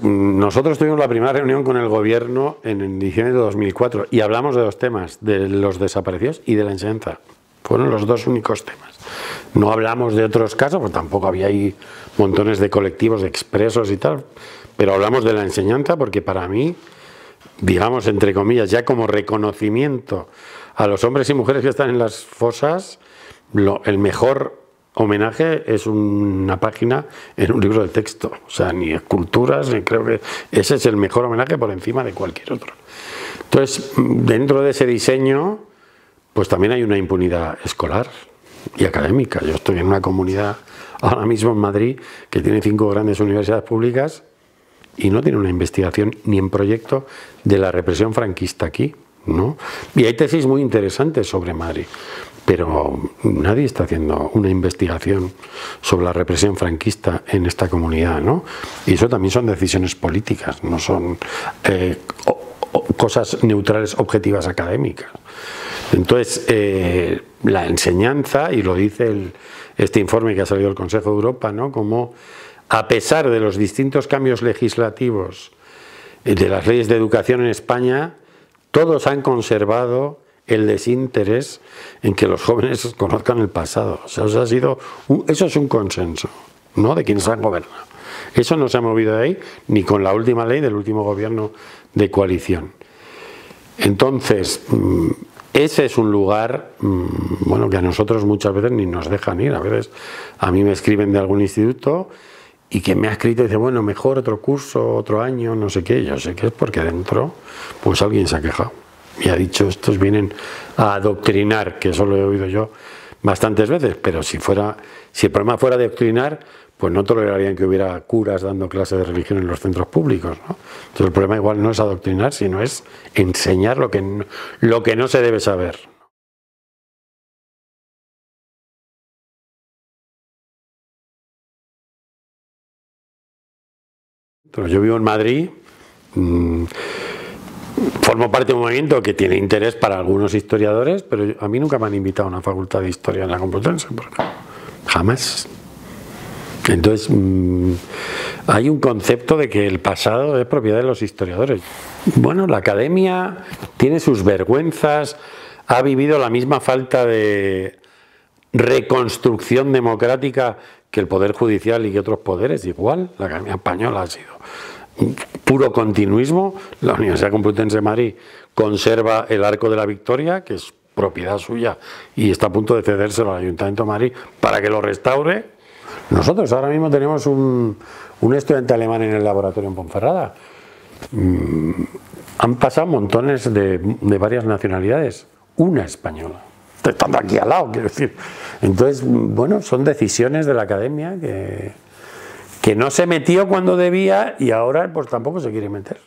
Nosotros tuvimos la primera reunión con el gobierno en diciembre de dos mil cuatro y hablamos de dos temas, de los desaparecidos y de la enseñanza. Fueron los dos únicos temas. No hablamos de otros casos, pues tampoco había ahí montones de colectivos de expresos y tal, pero hablamos de la enseñanza porque para mí, digamos entre comillas, ya como reconocimiento a los hombres y mujeres que están en las fosas, lo, el mejor homenaje es una página en un libro de texto, o sea, ni esculturas, ni creo que ese es el mejor homenaje por encima de cualquier otro. Entonces, dentro de ese diseño, pues también hay una impunidad escolar y académica. Yo estoy en una comunidad ahora mismo en Madrid que tiene cinco grandes universidades públicas y no tiene una investigación ni en proyecto de la represión franquista aquí, ¿no? Y hay tesis muy interesantes sobre Madrid, pero nadie está haciendo una investigación sobre la represión franquista en esta comunidad, ¿no? Y eso también son decisiones políticas, no son eh, o, o, cosas neutrales, objetivas, académicas. Entonces, eh, la enseñanza, y lo dice el, este informe que ha salido del Consejo de Europa, ¿no? Como a pesar de los distintos cambios legislativos de las leyes de educación en España, todos han conservado el desinterés en que los jóvenes conozcan el pasado. O sea, eso ha sido un, eso es un consenso, ¿no? De quienes han gobernado. Eso no se ha movido de ahí ni con la última ley del último gobierno de coalición. Entonces, ese es un lugar, bueno, que a nosotros muchas veces ni nos dejan ir. A veces a mí me escriben de algún instituto y quien me ha escrito dice, bueno, mejor otro curso, otro año, no sé qué. Yo sé que es porque dentro, pues alguien se ha quejado. Y ha dicho, estos vienen a adoctrinar, que eso lo he oído yo bastantes veces, pero si fuera, si el problema fuera adoctrinar, pues no tolerarían que hubiera curas dando clases de religión en los centros públicos, ¿no? Entonces el problema igual no es adoctrinar, sino es enseñar lo que, lo que no se debe saber. Yo vivo en Madrid. Mmm, Formo parte de un movimiento que tiene interés para algunos historiadores, pero a mí nunca me han invitado a una facultad de historia en la Complutense, jamás. Entonces, mmm, hay un concepto de que el pasado es propiedad de los historiadores. Bueno, la academia tiene sus vergüenzas, ha vivido la misma falta de reconstrucción democrática que el Poder Judicial y que otros poderes, igual, la academia española ha sido puro continuismo. La Universidad Complutense de Madrid conserva el Arco de la Victoria, que es propiedad suya y está a punto de cedérselo al Ayuntamiento de Madrid para que lo restaure. Nosotros ahora mismo tenemos un, un estudiante alemán en el laboratorio en Ponferrada. Han pasado montones de, de varias nacionalidades, una española, estando aquí al lado, quiero decir. Entonces, bueno, son decisiones de la academia que... que no se metió cuando debía y ahora pues tampoco se quiere meter.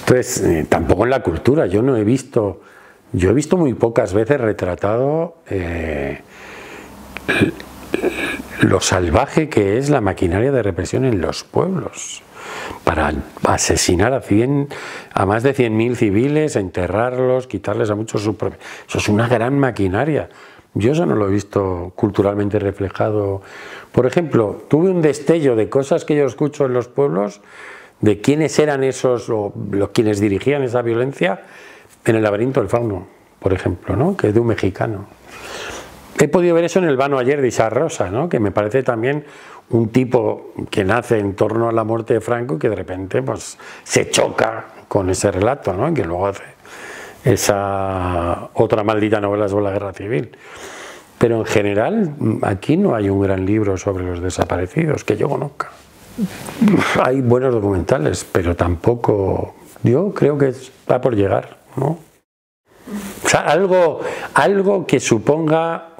Entonces, eh, tampoco en la cultura, yo no he visto, yo he visto muy pocas veces retratado eh, lo salvaje que es la maquinaria de represión en los pueblos. Para asesinar a, cien, a más de cien mil civiles, enterrarlos, quitarles a muchos sus propios. Eso es una gran maquinaria. Yo eso no lo he visto culturalmente reflejado. Por ejemplo, tuve un destello de cosas que yo escucho en los pueblos, de quiénes eran esos, o los quienes dirigían esa violencia, en el laberinto del fauno, por ejemplo, ¿no? Que es de un mexicano. He podido ver eso en el vano ayer de Isar Rosa, ¿no? Que me parece también un tipo que nace en torno a la muerte de Franco y que de repente pues se choca con ese relato, ¿no? Que luego hace esa otra maldita novela sobre la guerra civil. Pero en general aquí no hay un gran libro sobre los desaparecidos que yo conozca. Hay buenos documentales, pero tampoco, yo creo que está por llegar, ¿no? O sea, algo, algo que suponga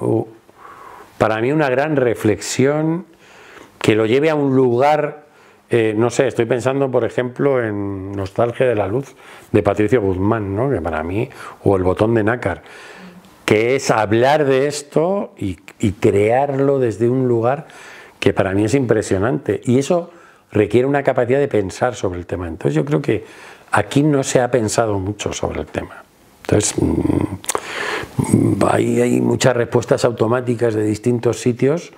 para mí una gran reflexión, que lo lleve a un lugar, eh, no sé, estoy pensando por ejemplo en Nostalgia de la Luz de Patricio Guzmán, ¿no? Que para mí, o El Botón de Nácar, que es hablar de esto y, y crearlo desde un lugar que para mí es impresionante, y eso requiere una capacidad de pensar sobre el tema. Entonces yo creo que aquí no se ha pensado mucho sobre el tema. Entonces hay, hay muchas respuestas automáticas de distintos sitios,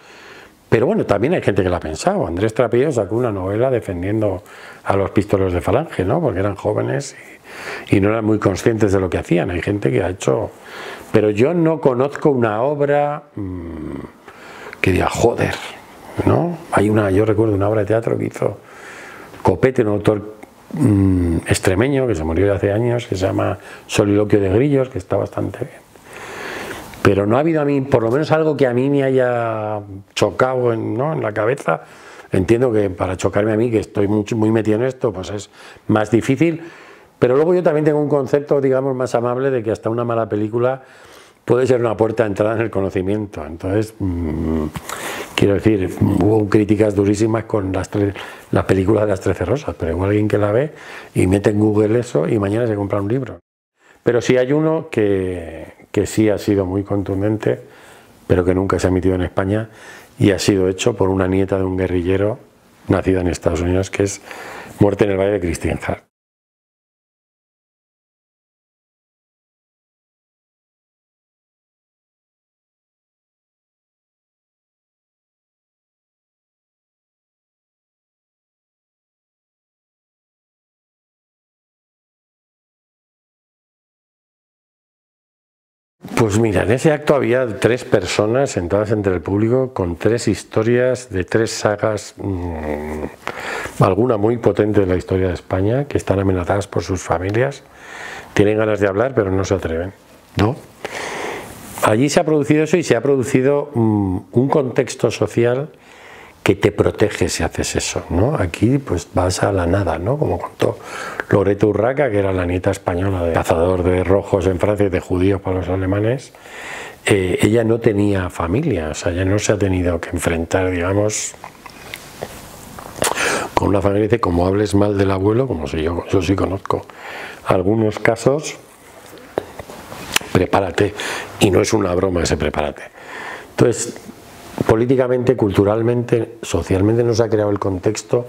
pero bueno, también hay gente que la ha pensado. Andrés Trapillo sacó una novela defendiendo a los pistoleros de Falange, ¿no? Porque eran jóvenes y, y no eran muy conscientes de lo que hacían. Hay gente que ha hecho, pero yo no conozco una obra mmm, que diga joder, ¿no? Hay una, yo recuerdo una obra de teatro que hizo Copete, un autor Mm, extremeño, que se murió hace años, que se llama Soliloquio de Grillos, que está bastante bien, pero no ha habido a mí, por lo menos algo que a mí me haya chocado en, ¿no? en la cabeza. Entiendo que para chocarme a mí, que estoy muy, muy metido en esto, pues es más difícil, pero luego yo también tengo un concepto, digamos, más amable de que hasta una mala película puede ser una puerta de entrada en el conocimiento. Entonces, mm, quiero decir, hubo críticas durísimas con las, tres, las películas de las Trece Rosas, pero igual alguien que la ve y mete en Google eso y mañana se compra un libro. Pero sí hay uno que, que sí ha sido muy contundente, pero que nunca se ha emitido en España y ha sido hecho por una nieta de un guerrillero nacido en Estados Unidos, que es Muerte en el Valle de Christine Hart. Pues mira, en ese acto había tres personas sentadas entre el público con tres historias de tres sagas, mmm, alguna muy potente de la historia de España, que están amenazadas por sus familias, tienen ganas de hablar pero no se atreven, ¿no? Allí se ha producido eso y se ha producido mmm, un contexto social que te protege si haces eso, ¿no? Aquí pues vas a la nada, ¿no? Como contó Loreto Urraca, que era la nieta española de cazador de rojos en Francia y de judíos para los alemanes. Eh, ella no tenía familia, o sea, ella no se ha tenido que enfrentar, digamos, con una familia. Dice, como hables mal del abuelo, como si yo, yo sí conozco algunos casos, prepárate, y no es una broma ese prepárate. Entonces, políticamente, culturalmente, socialmente no se ha creado el contexto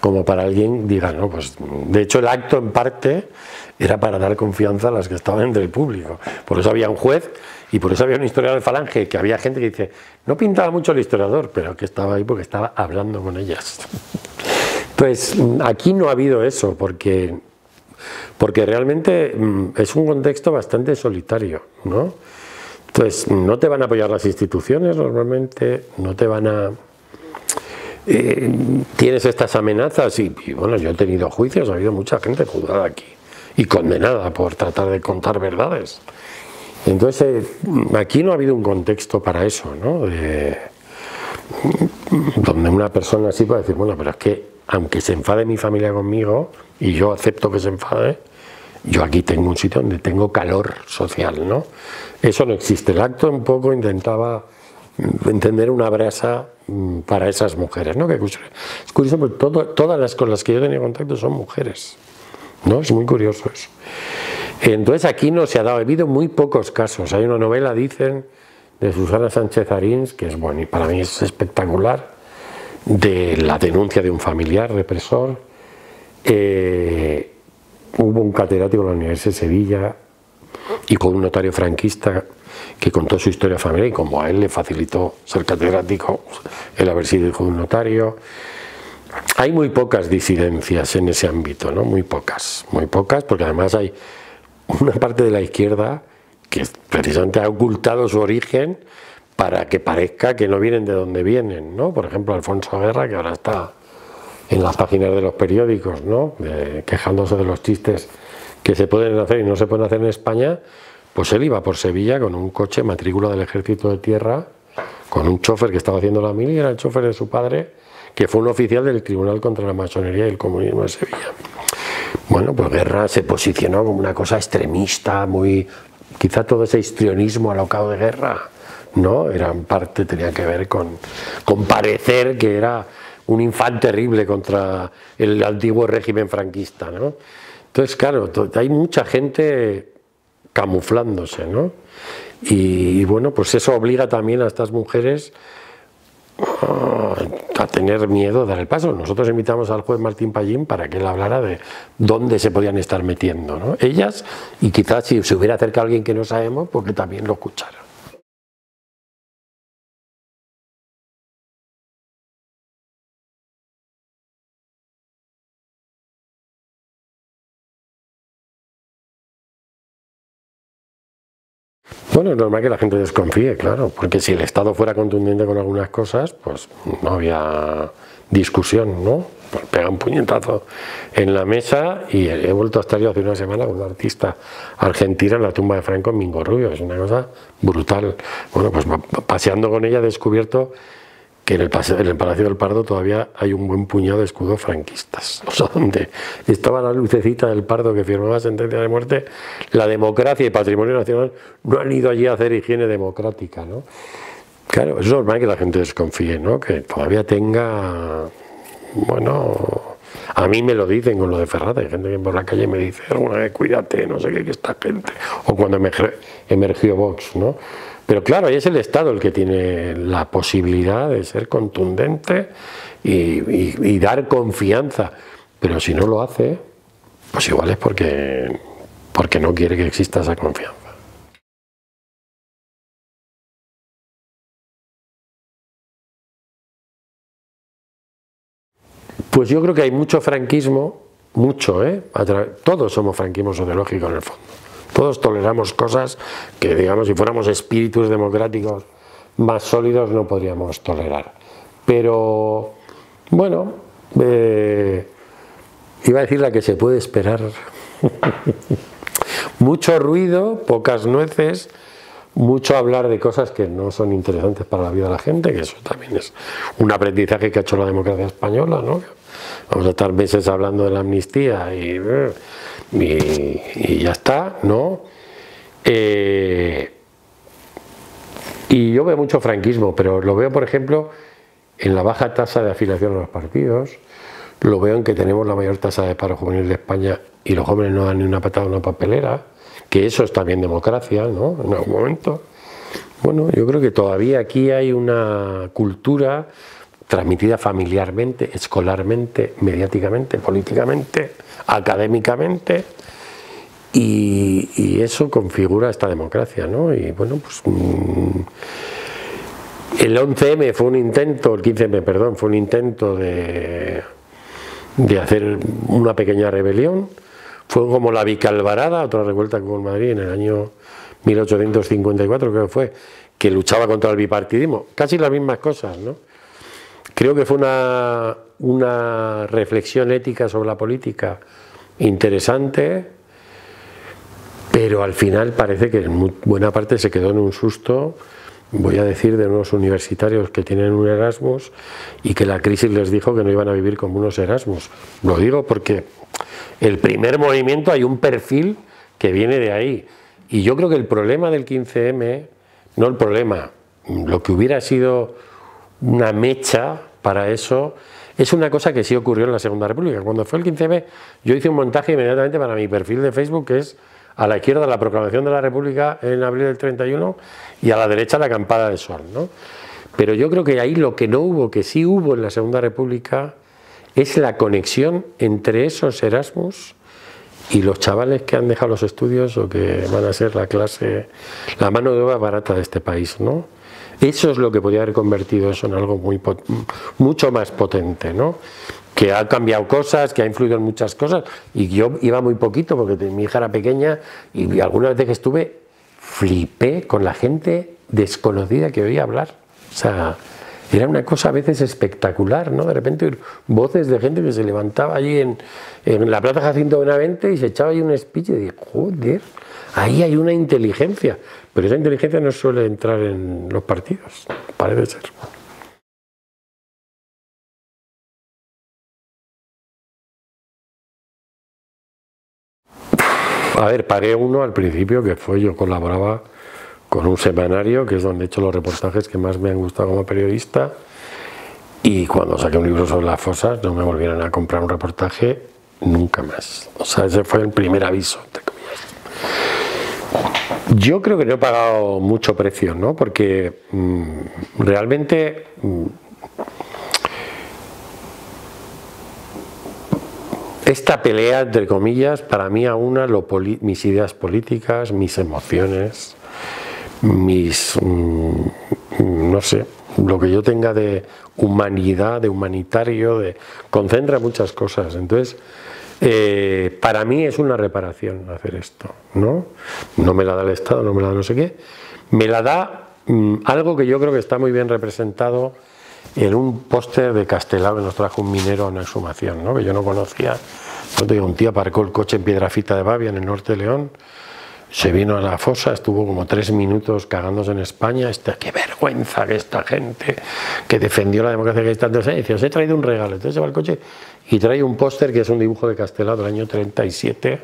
como para alguien diga, no, pues de hecho el acto en parte era para dar confianza a las que estaban entre el público. Por eso había un juez y por eso había un historiador de Falange, que había gente que dice, no pintaba mucho el historiador, pero que estaba ahí porque estaba hablando con ellas. Pues aquí no ha habido eso, porque, porque realmente es un contexto bastante solitario, ¿no? Entonces, no te van a apoyar las instituciones normalmente, no te van a... Eh, tienes estas amenazas y, y, bueno, yo he tenido juicios, ha habido mucha gente juzgada aquí y condenada por tratar de contar verdades. Entonces, eh, aquí no ha habido un contexto para eso, ¿no? De, donde una persona así puede decir, bueno, pero es que aunque se enfade mi familia conmigo y yo acepto que se enfade, yo aquí tengo un sitio donde tengo calor social, ¿no? Eso no existe. El acto un poco intentaba entender una brasa para esas mujeres, ¿no? Que es curioso porque todo, todas las con las que yo he tenido contacto son mujeres, ¿no? Es muy curioso eso. Entonces aquí no se ha dado, ha habido muy pocos casos. Hay una novela, dicen, de Susana Sánchez Arins, que es bueno y para mí es espectacular, de la denuncia de un familiar represor. Eh, Hubo un catedrático en la Universidad de Sevilla y con un notario franquista que contó su historia familiar, y como a él le facilitó ser catedrático el haber sido hijo de un notario. Hay muy pocas disidencias en ese ámbito, ¿no? Muy pocas, muy pocas, porque además hay una parte de la izquierda que precisamente ha ocultado su origen para que parezca que no vienen de donde vienen, ¿no? Por ejemplo, Alfonso Guerra, que ahora está en las páginas de los periódicos, ¿no? Eh, quejándose de los chistes que se pueden hacer y no se pueden hacer en España, pues él iba por Sevilla con un coche matrícula del Ejército de Tierra, con un chofer que estaba haciendo la mili, y era el chofer de su padre, que fue un oficial del Tribunal contra la Masonería y el Comunismo de Sevilla. Bueno, pues Guerra se posicionó como una cosa extremista, muy... Quizá todo ese histrionismo alocado de Guerra, ¿no? Era en parte, tenía que ver con, con parecer que era un infante terrible contra el antiguo régimen franquista, ¿no? Entonces, claro, hay mucha gente camuflándose, ¿no? Y, y bueno, pues eso obliga también a estas mujeres a tener miedo de dar el paso. Nosotros invitamos al juez Martín Pallín para que él hablara de dónde se podían estar metiendo, ¿no? Ellas, y quizás si se hubiera acercado alguien que no sabemos, porque también lo escuchara. Bueno, es normal que la gente desconfíe, claro, porque si el Estado fuera contundente con algunas cosas, pues no había discusión, ¿no? Pues pega un puñetazo en la mesa. Y he vuelto a estar yo hace una semana con un artista argentina en la tumba de Franco en Mingorrubio, es una cosa brutal. Bueno, pues paseando con ella he descubierto que en el, paseo, en el Palacio del Pardo todavía hay un buen puñado de escudos franquistas. O sea, donde estaba la lucecita del Pardo que firmaba sentencia de muerte, la democracia y patrimonio nacional no han ido allí a hacer higiene democrática, ¿no? Claro, es normal que la gente desconfíe, ¿no? Que todavía tenga... Bueno... A mí me lo dicen con lo de Ferrata, hay gente que por la calle me dice alguna vez, cuídate, no sé qué, que esta gente... O cuando emergió Vox, ¿no? Pero claro, ahí es el Estado el que tiene la posibilidad de ser contundente y, y, y dar confianza. Pero si no lo hace, pues igual es porque, porque no quiere que exista esa confianza. Pues yo creo que hay mucho franquismo, mucho, ¿eh? Todos somos franquismo sociológico en el fondo. Todos toleramos cosas que, digamos, si fuéramos espíritus democráticos más sólidos no podríamos tolerar. Pero, bueno, eh, iba a decir la que se puede esperar. Mucho ruido, pocas nueces, mucho hablar de cosas que no son interesantes para la vida de la gente, que eso también es un aprendizaje que ha hecho la democracia española, ¿no? Vamos a estar meses hablando de la amnistía y... Y, y ya está, ¿no? Eh, y yo veo mucho franquismo, pero lo veo, por ejemplo, en la baja tasa de afiliación a los partidos, lo veo en que tenemos la mayor tasa de paro juvenil de España y los jóvenes no dan ni una patada a una papelera, que eso es también democracia, ¿no? En algún momento. Bueno, yo creo que todavía aquí hay una cultura transmitida familiarmente, escolarmente, mediáticamente, políticamente, académicamente, y, y eso configura esta democracia, ¿no? Y bueno, pues mmm, el once eme fue un intento, el quince eme, perdón, fue un intento de, de hacer una pequeña rebelión. Fue como la Vicalvarada, otra revuelta que hubo en Madrid en el año mil ochocientos cincuenta y cuatro, creo que fue, que luchaba contra el bipartidismo, casi las mismas cosas, ¿no? Creo que fue una, una reflexión ética sobre la política interesante, pero al final parece que en buena parte se quedó en un susto, voy a decir, de unos universitarios que tienen un Erasmus y que la crisis les dijo que no iban a vivir como unos Erasmus. Lo digo porque el primer movimiento hay un perfil que viene de ahí. Y yo creo que el problema del quince eme, no el problema, lo que hubiera sido... una mecha para eso, es una cosa que sí ocurrió en la Segunda República. Cuando fue el quince eme, yo hice un montaje inmediatamente para mi perfil de Facebook, que es a la izquierda la proclamación de la República en abril del treinta y uno y a la derecha la acampada del Sol, ¿no? Pero yo creo que ahí lo que no hubo, que sí hubo en la Segunda República, es la conexión entre esos Erasmus y los chavales que han dejado los estudios o que van a ser la clase, la mano de obra barata de este país, ¿no? Eso es lo que podía haber convertido eso en algo muy mucho más potente, ¿no? Que ha cambiado cosas, que ha influido en muchas cosas, y yo iba muy poquito porque mi hija era pequeña y algunas veces que estuve flipé con la gente desconocida que oía hablar. O sea, era una cosa a veces espectacular, ¿no? De repente voces de gente que se levantaba allí en, en la Plaza Jacinto Benavente y se echaba ahí un speech y dije, joder, ahí hay una inteligencia. Pero esa inteligencia no suele entrar en los partidos, parece ser. A ver, pagué uno al principio, que fue, yo colaboraba con un semanario, que es donde he hecho los reportajes que más me han gustado como periodista, y cuando saqué un libro sobre las fosas no me volvieron a comprar un reportaje nunca más. O sea, ese fue el primer aviso, entre comillas. Yo creo que no he pagado mucho precio, ¿no? Porque mmm, realmente... Mmm, esta pelea, entre comillas, para mí aúna lo mis ideas políticas, mis emociones, mis, mmm, no sé, lo que yo tenga de humanidad, de humanitario, de, concentra muchas cosas. Entonces, eh, para mí es una reparación hacer esto, ¿no? No me la da el Estado, no me la da no sé qué, me la da mmm, algo que yo creo que está muy bien representado en un póster de Castelao que nos trajo un minero a una exhumación, ¿no? Que yo no conocía. No te digo, un tío aparcó el coche en Piedrafita de Babia, en el norte de León, se vino a la fosa, estuvo como tres minutos cagándose en España. Este, qué vergüenza que esta gente que defendió la democracia que está antes. Dice, os he traído un regalo. Entonces se va el coche y trae un póster que es un dibujo de Castelao del año treinta y siete,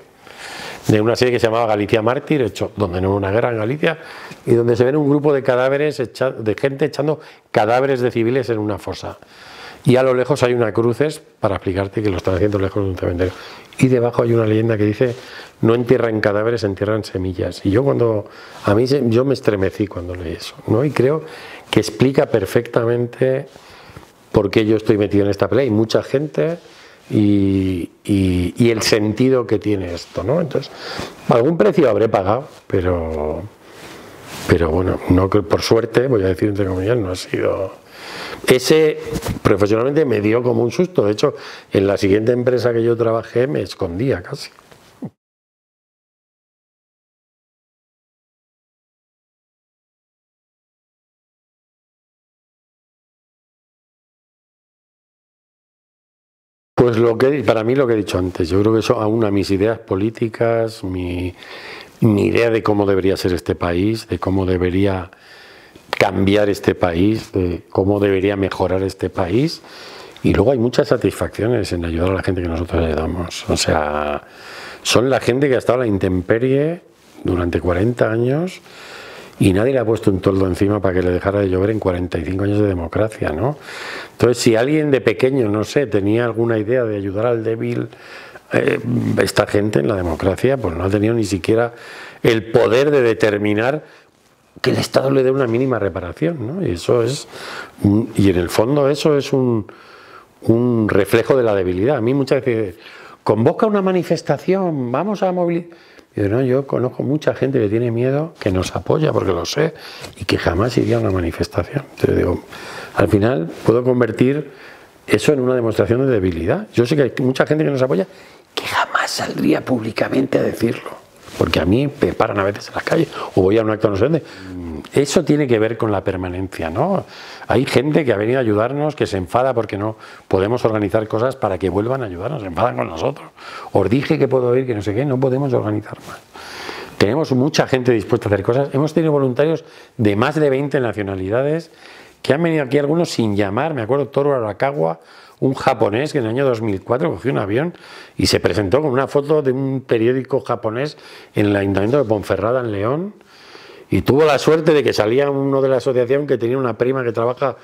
de una serie que se llamaba Galicia Mártir, hecho donde no hubo una guerra en Galicia, y donde se ven un grupo de cadáveres, echa, de gente echando cadáveres de civiles en una fosa. Y a lo lejos hay una cruces para explicarte que lo están haciendo lejos de un cementerio. Y debajo hay una leyenda que dice, no entierran cadáveres, entierran semillas. Y yo cuando, a mí yo me estremecí cuando leí eso, ¿no? Y creo que explica perfectamente por qué yo estoy metido en esta pelea y mucha gente... Y, y, y el sentido que tiene esto, ¿no? Entonces, algún precio habré pagado, pero pero bueno, no, por suerte, voy a decir entre comillas, no ha sido... Ese profesionalmente me dio como un susto. De hecho, en la siguiente empresa que yo trabajé me escondía casi. Pues lo que, para mí lo que he dicho antes, yo creo que eso aúna mis ideas políticas, mi, mi idea de cómo debería ser este país, de cómo debería cambiar este país, de cómo debería mejorar este país, y luego hay muchas satisfacciones en ayudar a la gente que nosotros ayudamos. O sea, son la gente que ha estado a la intemperie durante cuarenta años y nadie le ha puesto un toldo encima para que le dejara de llover en cuarenta y cinco años de democracia, ¿no? Entonces, si alguien de pequeño, no sé, tenía alguna idea de ayudar al débil, eh, esta gente en la democracia pues no ha tenido ni siquiera el poder de determinar que el Estado le dé una mínima reparación, ¿no? Y eso es, y en el fondo eso es un, un reflejo de la debilidad. A mí muchas veces convoca una manifestación, vamos a movilizar... Yo, no, yo conozco mucha gente que tiene miedo, que nos apoya, porque lo sé, y que jamás iría a una manifestación. Entonces digo, al final puedo convertir eso en una demostración de debilidad. Yo sé que hay mucha gente que nos apoya que jamás saldría públicamente a decirlo, porque a mí me paran a veces en las calles, o voy a un acto no sé dónde. Eso tiene que ver con la permanencia, ¿no? Hay gente que ha venido a ayudarnos, que se enfada porque no podemos organizar cosas para que vuelvan a ayudarnos, se enfadan con nosotros. Os dije que puedo ir, que no sé qué, no podemos organizar más. Tenemos mucha gente dispuesta a hacer cosas. Hemos tenido voluntarios de más de veinte nacionalidades que han venido aquí algunos sin llamar. Me acuerdo, Toru Arakawa, un japonés que en el año dos mil cuatro cogió un avión y se presentó con una foto de un periódico japonés en el Ayuntamiento de Ponferrada, en León, y tuvo la suerte de que salía uno de la asociación que tenía una prima que trabaja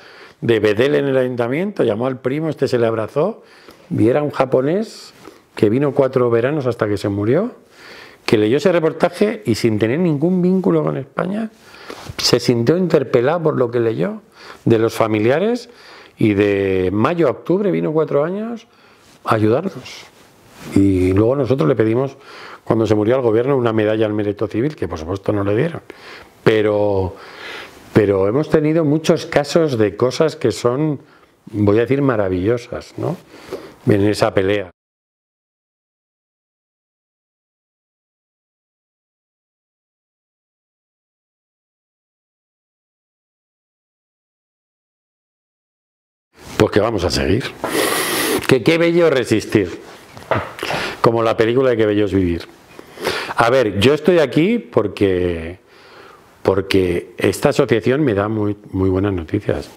de bedel en el ayuntamiento, llamó al primo, este se le abrazó, y era un japonés que vino cuatro veranos hasta que se murió, que leyó ese reportaje y sin tener ningún vínculo con España, se sintió interpelado por lo que leyó de los familiares y de mayo a octubre vino cuatro años a ayudarnos. Y luego nosotros le pedimos... cuando se murió al gobierno una medalla al mérito civil, que por supuesto no le dieron, pero, pero hemos tenido muchos casos de cosas que son, voy a decir, maravillosas, ¿no? En esa pelea. pues que vamos a seguir. Que qué bello resistir, como la película de Qué bello es vivir. A ver, yo estoy aquí porque, porque esta asociación me da muy, muy buenas noticias.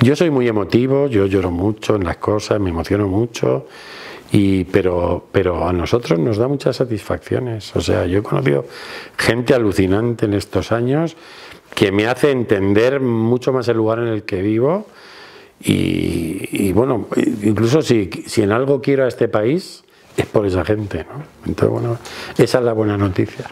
Yo soy muy emotivo, yo lloro mucho en las cosas, me emociono mucho, y, pero, pero a nosotros nos da muchas satisfacciones. O sea, yo he conocido gente alucinante en estos años que me hace entender mucho más el lugar en el que vivo y, y bueno, incluso si, si en algo quiero a este país es por esa gente, ¿no? Entonces, bueno, esa es la buena noticia.